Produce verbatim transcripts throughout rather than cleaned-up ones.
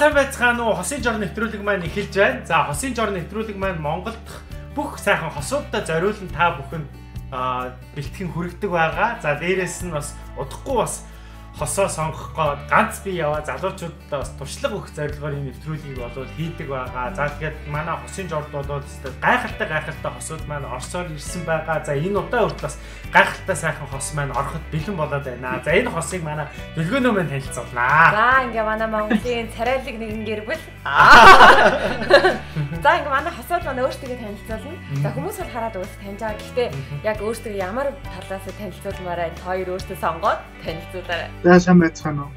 сайн байцгаана уу? Хосын жорны нэвтрүүлэг маань эхэлж байна. За хосын жорны нэвтрүүлэг маань Монгол дахь бүх сайхан хосуудад зориулсан та бүхэн бэлтгэн хүргэдэг байгаа. За дээрээс нь бас удахгүй бас хосоо сонгох гээд ганц би яваа залуучуудад бас туршлага өгөх зорилгоор энэ нэвтрүүлгийг болов хийдэг байгаа. За тэгээд манай хосын жорд болоод гайхалтай гайхалтай хосууд маань орсоор ирсэн байгаа. За энэ удаа хүртэл бас гайхалтай сайхан хос маань ороход бэлэн болоод байна. За энэ хосыг манай дөлгөөнөө маань танилцуулнаа. За ингээ манай Монголын царайлаг нэгэн гэр бүл. За ингээ манай хосууд маань өөрсдөө танилцуулна. За хүмүүс бол хараад өөрсдөө таньж байгаа. Гэхдээ яг өөрсдөө ямар талаас нь танилцуулмаар энэ хоёр өөрсдөө сонгоод танилцуулаарай. За сайн байцгаана уу.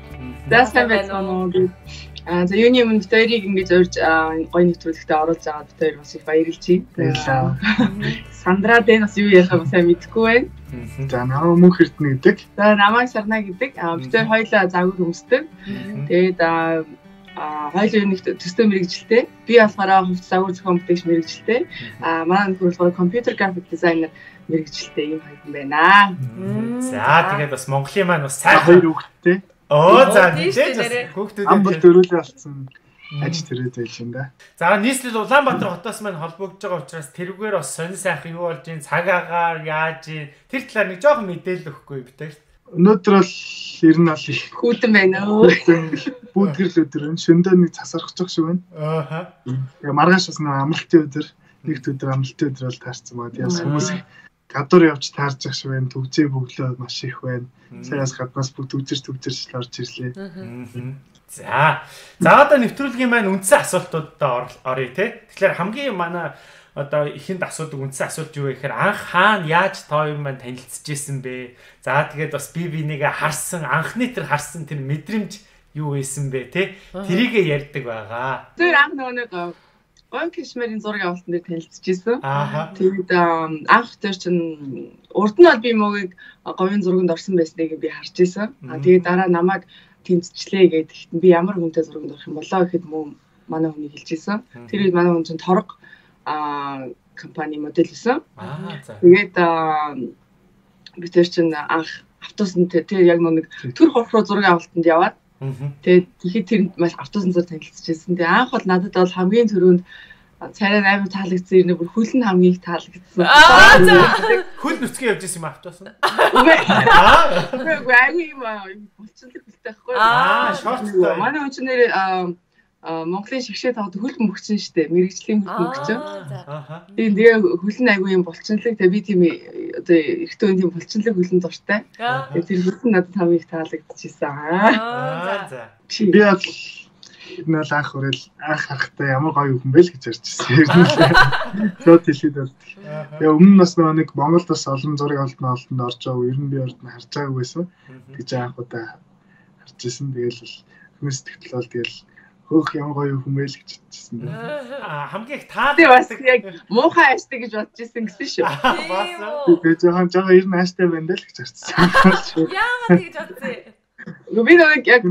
За сайн байцгаана уу. Аа за юуны өмнө дөрийг ингэж урьж гоё нэвтрүүлэгт оруулж байгаа бид хоёр бас их баярлжээ. Баярлалаа. Сандра дэн бас юу яхаа сайн мэдхгүй байна. За намайг мөнх эрдэнэ гэдэг. За намайг Сарна гэдэг. Аа бид хоёр хоёлаа загвар өмсдөг. Тэгээд аа хоёлын нэг төстэй мэрэгжилтэй. Би болохоор хувц загвар зохион бүтээгч мэрэгжилтэй. Аа манай нөхөр болохоор компьютер график дизайнер мэрэгжилтэй юм хайхан байна. За тэгээд бас Монголын маань бас сайхан хүүхдтэй. Оо за тэгээд хүүхдүүд амбар төрүүлээ болсон аж төрөөд байж юм да. За нийслэл Улаанбаатар хотоос маань холбогдож байгаа учраас тэрвгээр бас сонир сайхан юу болж ийн цаг агаар яаж ийн тэр талаар нэг жоохон мэдээлэл өгөхгүй битээ. Өнөөдөр бол ер нь ол их хүүтэн байна өө. Бүүтгэл өдөр энэ шөндөө нэг засархчих шиг байна. Ааха. Тэгээ маргааш бас амралтын өдөр нэг өдөр амралтын өдөр бол таарсан баа. Тэгээс хүмүүс гадуур явж таарч ах шиг байна. Төвчөө бөглөө маш их байна. Сараас гаднаас бүгд төвчөрч төвчөрч орж ирлээ. За. За одоо нэвтрүүлгийн маань үндсэн асуултуудаа оръё те. Тэгэхээр хамгийн манай одоо ихэнд асуудаг үндсэн асуулт юу вэ гэхээр анх хаана яаж тоо юм маань танилцж ирсэн бэ? За тэгээд бас би бинийгээ харсан анхны тэр харсан тэр мэдрэмж юу байсан бэ те? Тэрийгээ ярьдаг байгаа. Тэр анх нөгөө нэг гон кишмэрийн зургийн авалтан дээр танилцж ирсэн. Тэгээд анх тэр чинь урд нь бол би мөгийг говийн зурганд орсон байсныг би харж ирсэн. Тэгээд дараа намайг тэмцчлээ гэдэг. Би ямар хүнтэй зурганд орох юм болоо гэхэд мөн манай хүний хэлж ирсэн. Тэр үед манай хүн чинь торог а компани модель гэсэн. Тэгээд бид тэр чинь анх автобусанд тэр яг нэг төр хурх руу зургийн авалтанд яваад тэгээд тэгэхэд тэрэнд маш автобусан зур танилцчихсэн. Тэгээд анх бол надад бол хамгийн түрүүнд царай амар таалагдсан юм. Бүр хөл нь хамгийн их таалагдсан. Аа за хөл нүцгэн явж исэн юм автобусан. Үгүй ээ. Гайгүй юм аа. Болцлог бэлтэхгүй. Аа шорттой. Манай хүн нэр Монголын шигшээ тавд хөл мөгцөн штэ мэрэгжлийн хөл мөгцөн. Тийм тэгээ хөлн айгүй юм булчинлаг. Тэгээ би тийм оо эхтэн үн тийм булчинлаг хөлн дуртай. Тэр хөлн надад хамгийн их таалагдчихсан. Аа за. Би бол нэл анх хүрэл анх харахтаа ямар гоё хүн бэ л гэж ярьжсэн. Шууд хэлээд бол. Тэгээ өмнө нас нэг Монголд бас олон зургийн олдно олдонд орж байгаа. Ер нь би орд нь харж байгаагүй байсан. Тэгж анх удаа харж исэн. Тэгээл хүмүүс сэтгэл бол тэгээл хөөх ямар гоё хүмээл гэж хэлсэн дээ. Аа хамгийн их таа бас яг муухай аштай гэж бодож ирсэн гэсэн шүү. Бас. Тэгээд жоохон жоохон ер нь аштай байна л гэж хэлсэн. Яагаад тэгж бодсон юм? Нүби нэг яг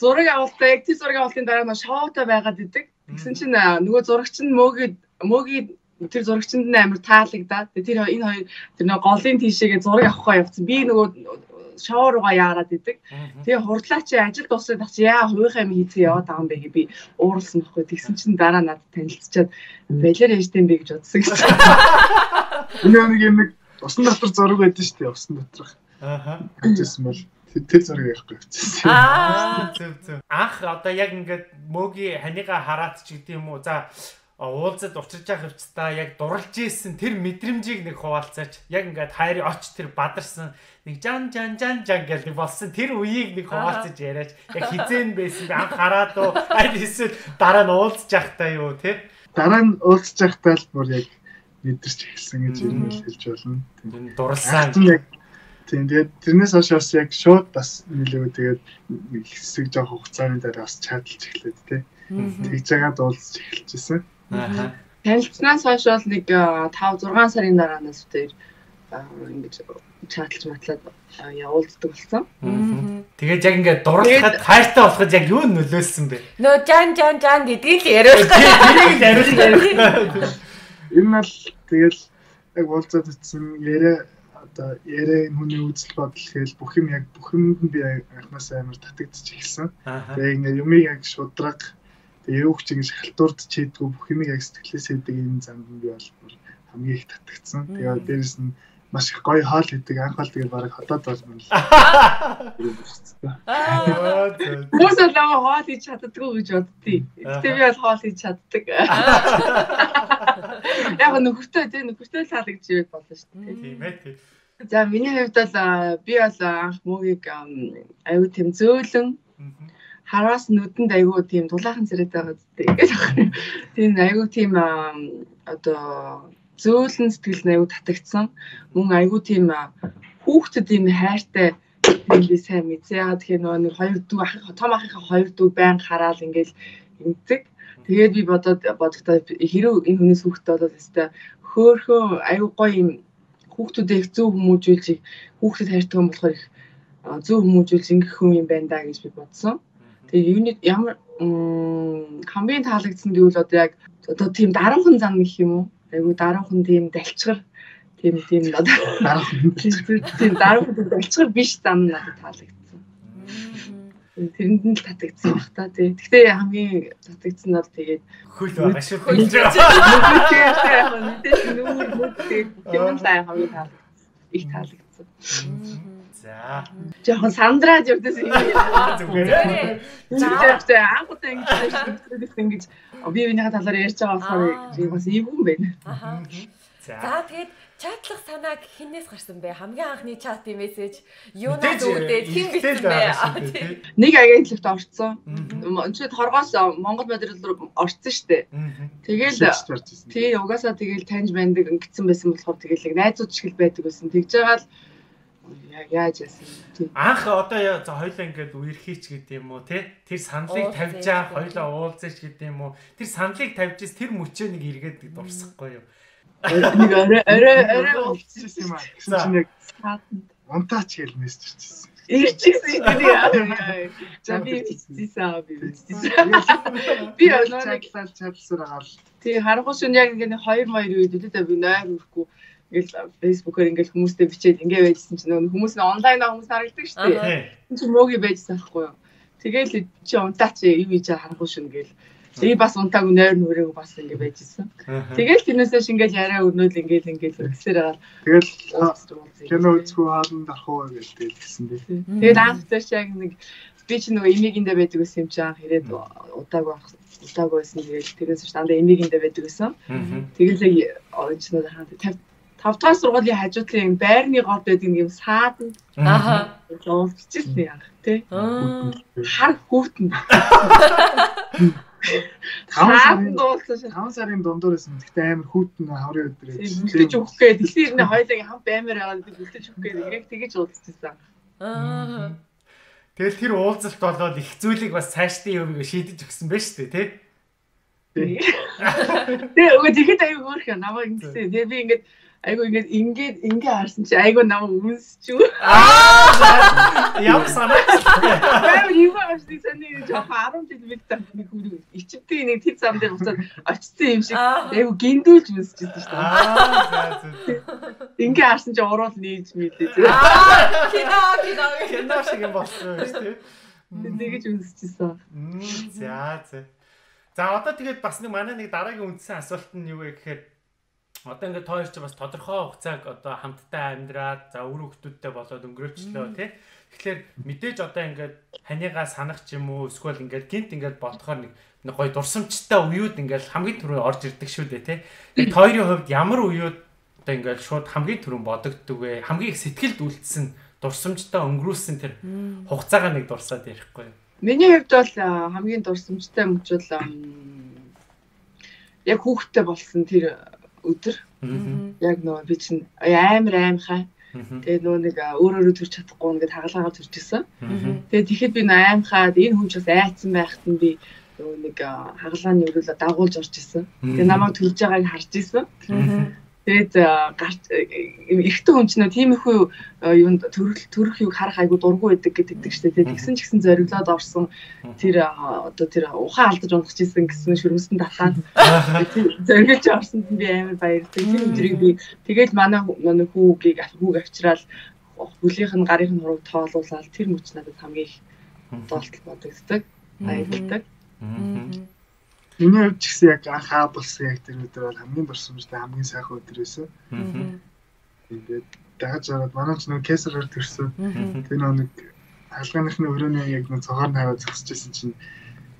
зураг авалтаа яг тий зураг авалтын дараа нь шоутой байгаад идэг. Тэгсэн чинь нөгөө зурагч нь мөөгийн мөөгийн тэр зурагчинд нь амар таалагдаад тэр энэ хоёр тэр нөгөө голын тийшээгээ зураг авахгаа явцсан. Би нөгөө шоу руугаа яарад идэг. Тэгээ хурдлаа чи ажил дуусаад чи яа хувийнхаа юм хийцгээ яваад байгаа юм бэ гэ би ууралсан байхгүй. Тэгсэн чинь дараа надад танилцчаад балер яжтэй юм бэ гэж бодсон гэж. Энэ нэг юм нэг усан дотор зураг байдсан шүү дээ. Усан доторх. Ааха. Гэжсэн бол тэр зургийг ярихгүй хэвчээсэн. Аа зөв зөв. Ах одоо яг ингээд мөөгийн ханигаа хараад ч гэдэг юм уу. За уулзад учирж явах хвцтаа яг дурлж ийсэн тэр мэдрэмжийг нэг хуваалцаач. Яг ингээд хайр оч тэр бадарсан нэг жан жан жан жан гэдэг болсон тэр үеийг нэг хуваалцаж яриач. Яг хизэн байсан анх хараад уу аль эсвэл дараа нь уулзж явахтаа юу те. Дараа нь уулзж явахтаа л бүр яг мэдэрч эхэлсэн гэж юм хэлж болно. Тэнд дурлсан. Тэгээд тэрнээс хойш бас яг шууд бас нэлээд тэгээд хэсэг жоох хугацааны дараа бас чадлж эхлээд те. Тэгж яагаад уулзж эхэлжсэн. Аа. Танилцсанаас хойш бол нэг пять-six сарын дараа нас дээр ингэж чатлж матлаад явуулддаг болсон. Тэгээд яг ингээд дурлахад хайртай болоход яг юу нөлөөлсөн бэ? Нөө жан жан жан гэдгийг л яриулах. Тэрийг л яриулах. Энэ бол тэгэл яг уулзаад утсан яриа одоо яриа хүний үзэл бодол хэл бүх юм яг бүхэнд нь би анханасаа амар татагдчих эхэлсэн. Тэгээд ингээд юмыг яг шудраг юу ч ингэж халтуурд чийдгүү бүх юм яг сэтгэлээсээ идэг юм замд би болмор хамгийн их татгцсан. Тэгээ дээрэс нь маш их гоё хаал идэг анхаал тэгээ бараг хатаад болно л. Аа. Хүмүүс л хаал хийж чаддаггүй гэж боддгийг. Гэтэ би бол хаал хийж чаддаг. Яг нөхөртөө тэгээ нөхөртөө саалагч ийвэл болно шүү дээ. Тийм ээ тийм. За миний хувьд бол би бол анх муугийг аюу тийм зөөлөн хараас нүдэнд аюу тийм дулаахан зэрэг байгаа гэдэг. Тийм аюу тийм одоо зөөлөн сэтгэл аюу татагдсан. Мөн аюу тийм хүүхдэд ийм хайртай юм би сайн мэдээ. Тэгэхээр нөгөө нэг хоёр дүү ах том ахынхаа хоёр дүү байн хараал ингээл инцэг. Тэгээд би бодоод бодохдоо хэрэв энэ хүнээс хүүхдэд болоод хэвээр хөөхөө аюу гоё юм хүүхдүүдээ их зөв хүмүүжүүлж, хүүхдэд хайртай хүн болохоор их зөв хүмүүжүүлж ингэх хүн юм байна даа гэж би бодсон. Тэгээ ямар хамгийн таалагдсан гэвэл одоо яг одоо тийм дарамхан зам гэх юм уу? Айгүй дарамхан тийм далчгар тийм тийм одоо дарамхан тийм дарамхан далчгар биш зам надад таалагдсан. Тэрэнд нь л татагдсан баг та тий. Гэхдээ хамгийн татагдсан нь бол тэгээд хөл байгаа шүү. Хөл байгаа. Мэдээж нүүр мөдтэй юм даа хамгийн таалагдсан. Их таалагдсан. За. Жохон сандраад явдсан юм. Зүгээр. Заавал анхудаа ингэж ингэж биевнийхээ талаар ярьж байгаа болохоор бас ийм юм байна. Аа. За тэгээд чатлах санаа хинээс гарсан бэ? Хамгийн анхны чатын мессеж юунаас үүдээ хин бичсэн бэ? Нэг агентлагт орцсон. Өнөөдөр хоргоос Монгол модерл руу орцсон шүү дээ. Тэгэл тий угаасаа тэгэл таньж бандаг ингэсэн байсан болохоор тэгэл найзууд шиг байдаг байсан. Тэгж байгаа л яаж яасан. Анх одоо за хоёлаа ингээд үерхийч гэдэг юм уу тий? Тэр сандлыг тавьж аа хоёлаа уулзаач гэдэг юм уу? Тэр сандлыг тавьж ис тэр мөчөө нэг эргээд дурсахгүй юу? Нэг арай арай арай уулзчихсан юм аа. Гэсэн чинь яг унтаач гэж мессежчсэн. Ирчихсэн тий. За би ирчихсэн аа би ирчихсэн. Би олоныг цааш чадсаар гал. Тий харгуул шин яг ингээд хоёр маяр үед үлдээ би найр өрөхгүй ингээл фэйсбүүкээр ингээл хүмүүстэй бичээд ингээ байжсэн чинь нөгөө хүмүүс нь онлайн аа хүмүүс харагддаг шүү дээ. Энд чинь мөгий байжсан байхгүй юу. Тэгээл чи унтаач юу хийж харгуул шин гээл би бас унтааг нойр нүрээг бас ингэ байж исэн. Тэгэл тэрнээсээ шингээл арай өрнөөл ингээл ингээл хэрэгсээр агаал. Тэгэл кино үзэх үү хаалт дарах уу гэж хэлсэн би. Тэгэл анхдаа ч яг нэг би ч нөгөө эмигиндээ байдаг гэсэн юм чи анх ирээд удааг удааг байсан. Тэгэл тэрнээсээ дандаа эмигиндээ байдаг гэсэн. Тэгэл очноо хаад тавдугаар сургуулийн хажуудлын байрны гол байдаг нэг юм саад. Аа. Уулзчихсэн яг тий. Хар хүүтэн. Таван сарын дундуур байсан. Гэхдээ амар хүүтэн хаврын өдөр байсан. Үлдэж өгөх гээд дэлхийн ирнэ хоёлыг хамт баймаар яваад үлдэж өгөх гээд яг тэгэж уулзчихсан. Аа. Тэгэл тэр уулзалт болоод их зүйлийг бас цаашдын юмыг шийдэж өгсөн байж тээ, тий? Тий. Тэгээ өгөө тэгэхэд аяг өөрх юм. Намаа ингэсэн. Тэгээ би ингээд айгу ингээд ингээд ингээ харсан чи айгу намайг үнсчүү. Аа. Ямар санаа. Баав юу ааштай санаа чи харам чи мэддэг нэг хүн ичтэй нэг тэд зам дээр уцаад очсон юм шиг айгу гиндүүлж үнсчээсэн шүү дээ. Аа. Ингээ харсан чи уруул нээж мэдээ. Аа. Кино кино кино шиг болсон шүү дээ. Тэгэж үнсчээсэн. За за. За одоо тэгээд бас нэг манай нэг дараагийн үндсэн асуулт нь юу вэ гэхээр одоо ингээд тоо ирч бас тодорхой хугацааг одоо хамтдаа амьдраад за өр хөвгүүдтэй болоод өнгөрөөчлөө тий. Тэгэхээр мэдээж одоо ингээд танийгаа санах ч юм уу эсвэл ингээд гинт ингээд бодохоор нэг гоё дурсамжтай уууд ингээд хамгийн түрүүнд орж ирдэг шүү дээ тий. Тэгээд хоёрын хувьд ямар уууд одоо ингээд шууд хамгийн түрүүнд бодогддөг вэ? Хамгийн их сэтгэлд үлдсэн дурсамжтай өнгөрүүлсэн тэр хугацаагаа нэг дурсаад ярихгүй юу? Миний хувьд бол хамгийн дурсамжтай мөчл яг хүүхдтэй болсон тэр өдөр яг нөө би чинь амар аимхаа тэгээ нөө нэг өөр өөрө төрч чадахгүй нэгэ тагалгаагаар төрчихсэн. Тэгээ тэгэхэд би нөө аимхаад энэ хүн ч бас айцсан байхад нь би нөө нэг хагалааны өрөөлө дагуулж орж исэн. Тэгээ намайг төрж байгааг харж исэн. Тэгээд гарч эхтэн хүн ч нөө тийм их юу юунд төрөх юг харах айгу дургүй байдаг гэдэгдэг штэ. Тэгээд тэгсэн ч гэсэн зориглоод орсон тэр одоо тэр ухаан алдаж унтж исэн гэсэн шүрмсэн татаад зориглож орсонд би амар баярлалтай. Тэр өдрийг би тэгээд манай нэг хүүгийг хүүг авчраал хүлийнх нь гарынх нь хурууг тоолуулаад тэр мөч надад хамгийн их доолт бодогддаг, баярлалтай. Миний хувьд ч гэсэн яг анх аа болсон яг тэр өдөр бол хамгийн борсомжтой хамгийн сайхан өдөр байсан. Тэгээд дахиж ороод манай ч нэг кесараар төрсөн. Тэр нэг алгааныхны өрөөний яг нэг цагаан тавиад зогсчихсэн чинь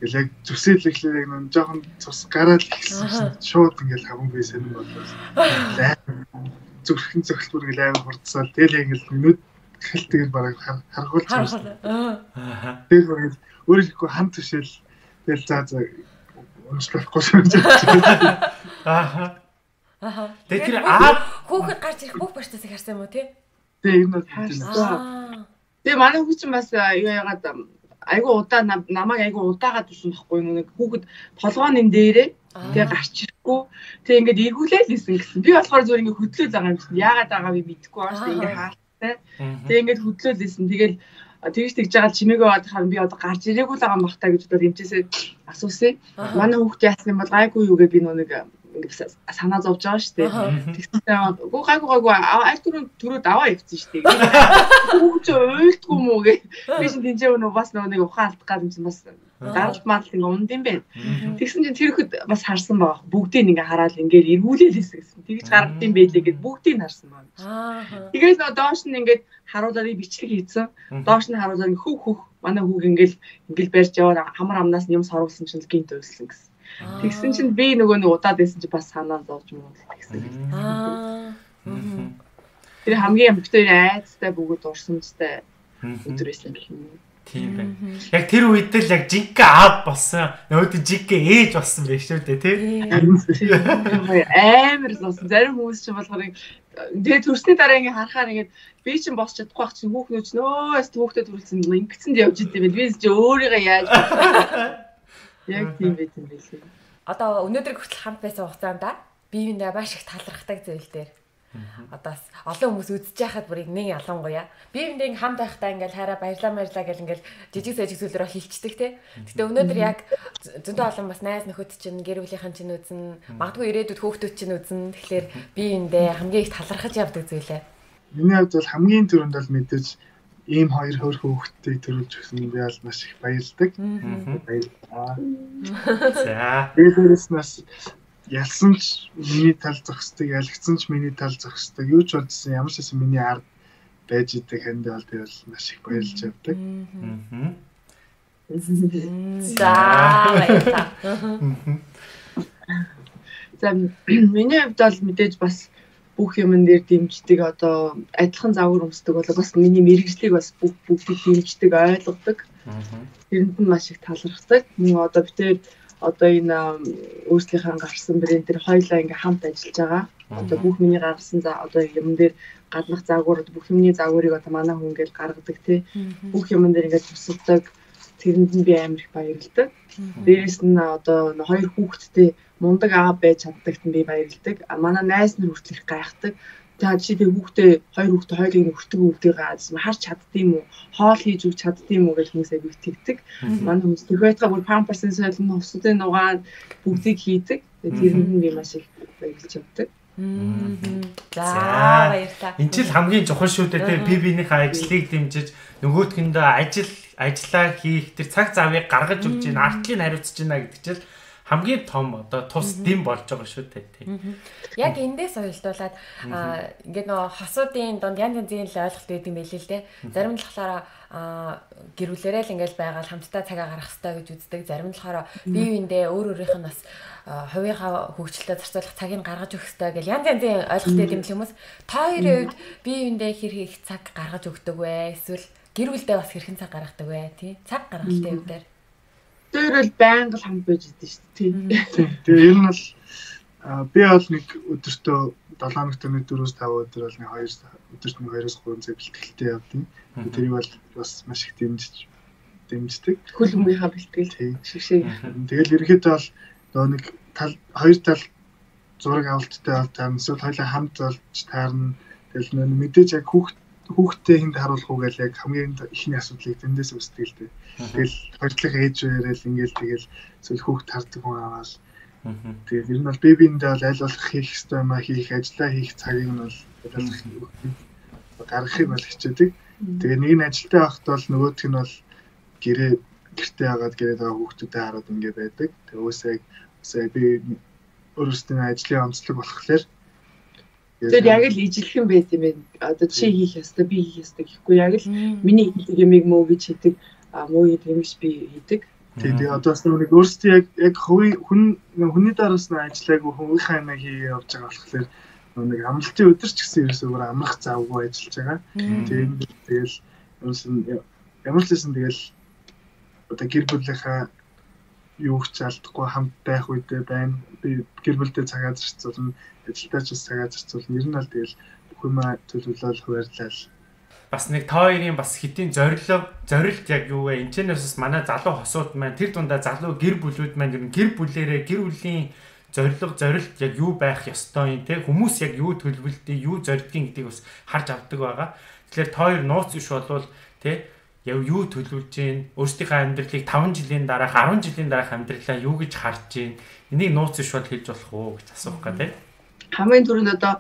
яг зүсэл ихлээр яг нэг жоохон цус гараад ихсэн. Шууд ингээл хамгийн сайн боллоо. Зүрхэн цохилбор ингээл амар хурцсаал. Тэгэл яг ингээл минут хэлтгээр бараг харгуулж байна. Аа. Тэгэл өөрийнхөө хамт төшөл тэгэл заа заа уншлахгүй юм шиг. Аа. Аа. Тэгэхээр аа хүүхэд гарч ирэх бүх процессыг харсан юм уу те? Тэ энэ бол харсан. Тэ манай хүүхэд ч бас юу яагаад айгүй удаа намайг айгүй удаагаад ирсэн байхгүй нэг хүүхэд толгойн энэ дээрээ тэгээ гарч ирэхгүй. Тэ ингээд эргүүлээл исэн гэсэн. Би болохоор зөв ингээд хөдлөөл байгаа юм чинь. Яагаад байгаа би мэдэхгүй байна. Ингээд хаалт. Тэгээ ингээд хөдлөөл исэн. Тэгэл тэгж тэгж байгаа чимээгээ аваад хаа би одоо гарч ирээгүй л байгаа юм бах та гэж бодоод эмчээсээ асуусан. Манай хүүхд яасан юм бол гайгүй юу гэ би нүг ингээд санаа зовж байгаа шүү дээ. Тэгсэн гоо гайгүй гайгүй аль түрүү түрүүд аваа явцсан шүү дээ. Хүүхд ч ойлтгүй юм уу гэ. Би чинь тэнцээ өнөө бас нэг ухаан алдах гад юм чинь бас даралт мал ингээд унд юм бэ. Тэгсэн чинь тэр хэд бас харсан байгаа. Бүгдийг ингээд хараад ингээд эргүүлээл хэсэ гэсэн. Тэгж гаргад юм байлээ гэд бүгдийг харсан байна. Тэгээс нөө доош нь ингээд харуулаад бичлэг хийсэн. Доош нь харуулаад хөх хөх манай хүүг ингээл ингээл барьж яваад хамар амнаас юм сорвуулсан чинь гинт өссөн гэсэн. Тэгсэн чинь би нөгөө нэг удаад байсан чинь бас санаа зовж юм уу гэсэн. Аа. Тэр хамгийн амттай айцтай бүгд урсамжтай өдрөөсөн гэх юм. Тийм байна. Яг тэр үед л яг жинхэнэ аа болсон. Нөгөө жинхэнэ ээж болсон байж шүү дээ, тийм. Амар зовсон. Зарим хүмүүс ч болохоор тэгээ төрсний дараа ингээ харахаар ингээ би ч юм босч чадахгүй байх чинь хүүхнүүд ч нөөс хүүхдээ төрүүлсэн ингээдсэнд явж идэв байл. Би ч өөрийгөө яаж яг тийм байт юм биш үү? Одоо өнөөдөр хүртэл хамт байсан хугацаанд биевиндээ маш их талархдаг зүйл дээр одоо олон хүмүүс үзэж байхад бүрийг нэг ялангуяа биевиндээ хамт байхдаа ингээл хайраа баярлаа баярлаа гэл ингээл жижиг сэжиг зүйлээр хилчдэг те. Гэтэ өнөөдөр яг зөндөө олон бас найз нөхөд чинь гэр бүлийнхэн чинь үзэн магадгүй ирээдүйд хүүхдүүд чинь үзэн. Тэгэхээр биевиндээ хамгийн их талархаж явдаг зүйлээ. Миний хувьд бол хамгийн түрүүнд бол мэдээж ийм хоёр хөрх хүүхдтэй төрүүлж өгсөн би аль маш их баялдаг. Баярлалаа. За. Бизнеснаас ялсан ч миний тал зогсдог, ялгцсан ч миний тал зогсдог. Юу ч болдсон ямар ч байсан миний ард байж идэг хандаа бол би бол маш их баярлж явдаг. Аа. За. За миний хувьд бол мэдээж бас бүх юмн дээр дэмждэг одоо адилхан загвар өмсдөг бол бас миний мэргэжлийг бас бүх бүгдийг дэмждэг ойлгодог. Тэрэнд нь маш их талархдаг. Мөн одоо битээр одоо энэ өөрсдийнхээ гарсан брэнд төр хоёлаа ингээм хамт ажиллаж байгаа. Одоо бүх миний гарсан за одоо юмн дээр гаднах загвар бүх юмний загварыг одоо манай хүн ингээл гаргадаг тий. Бүх юмн дээр ингээд тусалдаг. Тэрэнд нь би амар их баярлалтай. Дээрээс нь одоо хоёр хүүхэдтэй мундаг аа байж чаддагт нь би баярлдаг. А манай найз нар хүртэл гайхдаг. За жишээ нь хүүхдээ хоёр хүүхдээ хоёулыг нь өртөг өвдөг гаас харч чаддığım уу? Хоол хийж өгч чаддığım уу гэж хүмүүсээ битгдэг. Манай хүмүүс төгөөдгаа бүр памперсын солино, усуудын нугаан бүгдийг хийдэг. Тэрэнд нь би маш их баярлж явдаг. За баярлалаа. Энд чинь хамгийн чухал шүү дээ. Би биенийхээ ажлыг дэмжиж нөгөөдхөндөө ажил ажиллаа хийх тэр цаг завыг гаргаж өгч ийн артлыг хариуцж байна гэдэг чинь хамгийн том одоо тус дэм болж байгаа шүү дээ тийм. Яг эндээс ойлдуулаад ингээд нөгөө хасуудын донд янз янзын л ойлголт өгдөг юм билээ л дээ. Зарим нь болохоор гэр бүлээрээ л ингээд байгаад хамтдаа цагаа гаргах хэрэгтэй гэж үздэг. Зарим нь болохоор биевиндээ өөр өөрийнх нь бас хувийнхаа хөгжилдөө зарцуулах цагийг гаргаж өгөх хэрэгтэй гэж янз янзын ойлголт өгдөг юм л хүмүүс. Та хоёрын үед биевиндээ хэрхэн их цаг гаргаж өгдөг вэ? Эсвэл гэр бүлдээ бас хэрхэн цаг гаргадаг вэ? Тий. Цаг гаргалтын юм дээр. Тэр бол байнга л хамт байж идэв шүү дээ. Тий. Тэгээ ер нь бол би бол нэг өдөртөө долоо-ноос дөрвөөс-5 өдөр бол нэг хоёр өдөрт нэг хоёр-3 цаг бэлтгэлтэй явдаг. Тэрийг бол бас маш их дэмжиж дэмждэг. Хөл өмнөхийн бэлтгэл шигшээ. Тэгэл ерөнхийдөө бол нөгөө нэг тал хоёр тал зураг авалттай бол таамсэл хоёлаа хамт болж таарна. Тэгэл нөө мэдээж яг хүүхд хүүхдээ хүнд харуулах уу гэхэл яг хамгийн ихний асуудлыг тэндээс үүсдэг л дээ. Тэгэл хоёрлох ээжээрэл ингээл тэгэл зөв хүүхд тардаг хүн аваад тэгээд ер нь бол бэбиндээ бол аль болох хийх ёстой юм аа хийх ажиллаа хийх цагийг нь бол гаргахыг бол хичээдэг. Тэгээд нэг нь ажилтаа байхад бол нөгөөх нь бол гэрээ гэртээ хагаад гэрээ дагаа хүүхдүүдэд хараад ингээ байдаг. Тэгээс яг Сая би өөрсдийн ажлын онцлог болохоор тэр яг л ижилхэн байт юм байна. Одоо чи хийх ёстой, би хийх ёстой гэхгүй яг л миний хийдэг юм мөө гэж хийдэг, мөө гэдэг юм биш би хийдэг. Тэгээд одоо бас нэг өөрсдийн яг яг хүн хүний дараас нь ажиллаагүй хүн хаймаа хийе явж байгаа болохоор нэг амралтын өдөр ч гэсэн ерөөсөөр амрах завгүй ажиллаж байгаа. Тэгээд тэгэл ямар ч хэлсэн тэгэл одоо гэр бүлийнхаа юу ч алдахгүй хамт байх үедээ байна. Би гэр бүлдээ цагаа зарцуулна, ажилдаа ч бас цагаа зарцуулна. Ер нь аль тэгэл бүх юм төлөвлөл хуваарлал. Бас нэг та хоёрын бас хэдийн зорилго, зорилт яг юу вэ? Энэчнээс манай залуу хосууд маань тэр дундаа залуу гэр бүлүүд маань ер нь гэр бүлээрээ гэр бүлийн зорилго, зорилт яг юу байх ёстой юм те хүмүүс яг юу төлөвлөлтөө юу зордгийг гэдгийг бас харж авдаг байгаа. Тэгэхээр та хоёр нууц биш болвол те яг юу төлөвлөж гин өөрсдийнхөө амьдралыг таван жилийн дараах арван жилийн дараах амьдралаа юу гэж харж гин энийг нууц биш бол хэлж болох уу гэж асуух гэдэг. Хамгийн түрүүнд одоо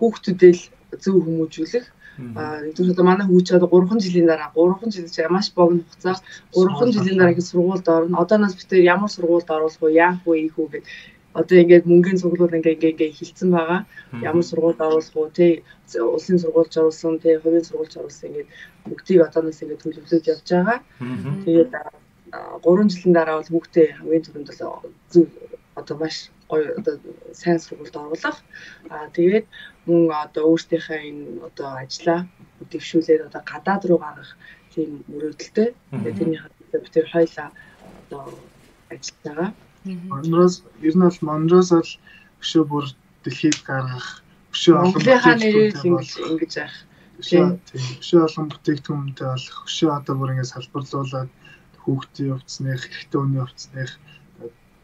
хүүхдүүдээ л зөв хүмүүжүүлэх. Нэгдүгээр одоо манай хүүч одоо гурван жилийн дараа гурван жил ямааш богино хугацаа гурван жилийн дараа их сургуульд орно. Одоо нас битээ ямар сургуульд оруулах вэ? Яах вэ? Ийхүү гэд одоо ингээд мөнгөний цуглууд ингээ ингээ ингээ хилцэн байгаа. Ямар сургуульд оруулах уу те улсын сургуульд оруулсан те хувийн сургуульд оруулсан ингээд бүгдийг одоо нас ингээ төлөвлөж явж байгаа. Тэгээд гурван жилийн дараа бол хүүхдээ хамгийн түрүүнд зөв одоо маш гоё одоо сайн сургуульд оруулах. Аа тэгээд мөн одоо өөртөөхөө энэ одоо ажлаа дэвшүүлээд одоо гадаад руу гарах тийм мөрөөдөлтэй. Тэгээд тэрний хавьд бид хоёлаа одоо ажиллаж байгаа. Монроос ер нь бол Монроос л өшөө бүр дэлхийд гарах, өшөө олон бүтээгдэхүүн ингэж яах. Тийм. Өшөө олон бүтээгдэхүүнтэй болох, өшөө одоо бүр ингэ салбарлуулаад хүүхдийн хувцсных, эрэгтэй хүний хувцсных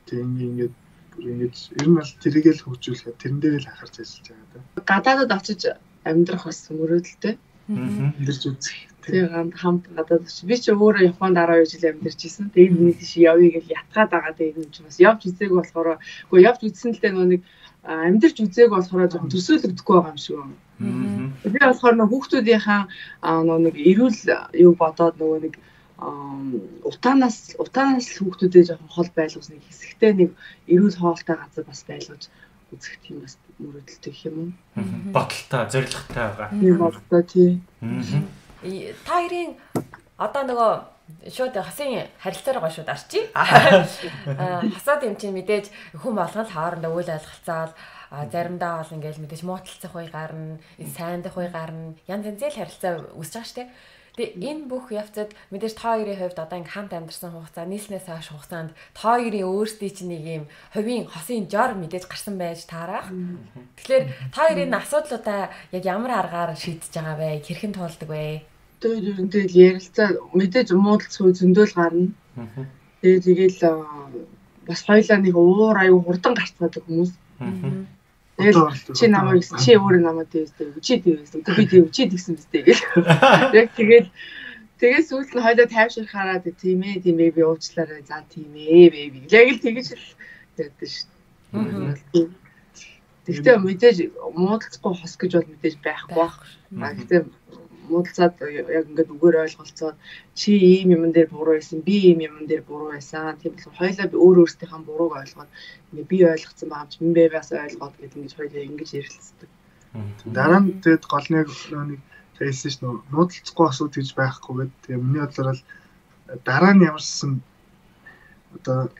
тийм ингэ ингэж ер нь аль тэрийг л хөгжүүлэхэд тэрэн дээр л анхаарч ажиллаж байгаа да. Гадаадад очиж амьдрах бас мөрөөдөлтэй. Аа. Ирж үзэх. Тэгээ хамт гадаад очиж би ч өөрөө Японд арван хоёр жил амьдарч ирсэн. Тэгээд миний тийш явъя гэж ятгаад байгаа тэгээд юм чи бас явж үзээг болохоор үгүй явж үзсэн л дээ нэг амьдарч үзээг болохоор жоохон төсөөлөгдөхгүй байгаа юм шиг байна. Аа. Би болохоор нөх хүүхдүүдийнхаа нэг эрүүл юу бодоод нөгөө нэг утаанаас утаанаас хүүхдүүдээ жоохон хол байлгуулсан хэсэгтээ нэг эрүүл хоолтой газар бас байлгуулж үзэх тийм бас мөрөөдөлтэй юм. Бодолтой, зоригтой байгаа. Тийм бодолтой тий. Та хоёрын одоо нөгөө шууд хасын харилцаар байгаа шүү дээ арчи. Хасаад юм чинь мэдээж хүн болгол хоорондоо үйл ойлголцоо заримдаа бол ингээл мэдээж мууталцах үе гарна, сайн дах үе гарна. Янз янзэл харилцаа үүсэж байгаа шүү дээ. Тэгээ энэ бүх явцад мэдээж та хоёрын хувьд одоо ингээм хамт амьдарсан хугацаа нийлснээс хойш хугацаанд та хоёрын өөрсдийн чинь нэг юм хувийн хосын жор мэдээж гарсан байж таарах. Тэгэхээр та хоёрын асуудлуудаа яг ямар аргаар шийдэж байгаа вэ? Хэрхэн туулдаг вэ? Тэгээд юу нэг ярилцаа мэдээж муудалцгүй зөндөл гарна. Тэгээд тэгэл бас хоёлаа нэг уур аюу хурдан гарч гадаг хүмүүс. Тэгэл чи намайг чи өөрөө намайг дээвстэй үчээд дээвстэй би дээ үчээд гэсэн үстэй гэл. Яг тэгэл тэгээ сүүлд нь хойлоо тайвшир хараад тийм ээ тийм ээ би уучлаарай за тийм ээ бэби. Яг л тэгэж л яддаг шүү. Тэгтээ мэдээж муудалцгүй хос гэж бол мэдээж байхгүй байх. Гэхдээ муудалцаад яг ингээд үгээр ойлголцоод чи ийм юм дээр буруу байсан би ийм юм дээр буруу байсан тийм л хоёлаа би өөр өөрсдийнхээ бурууг ойлгоод ингээд би ойлгоцсон байгаа юм бэ бас ойлгоод гэдэг ингээд хоёлаа ингэж ярилцдаг. Дараа нь тэгэд гол нэг нэг хэлсэн ш нь нуудалцахгүй асууд гэж байхгүй гэдэг. Тэгээ миний бодлоор л дараа нь ямарсан одоо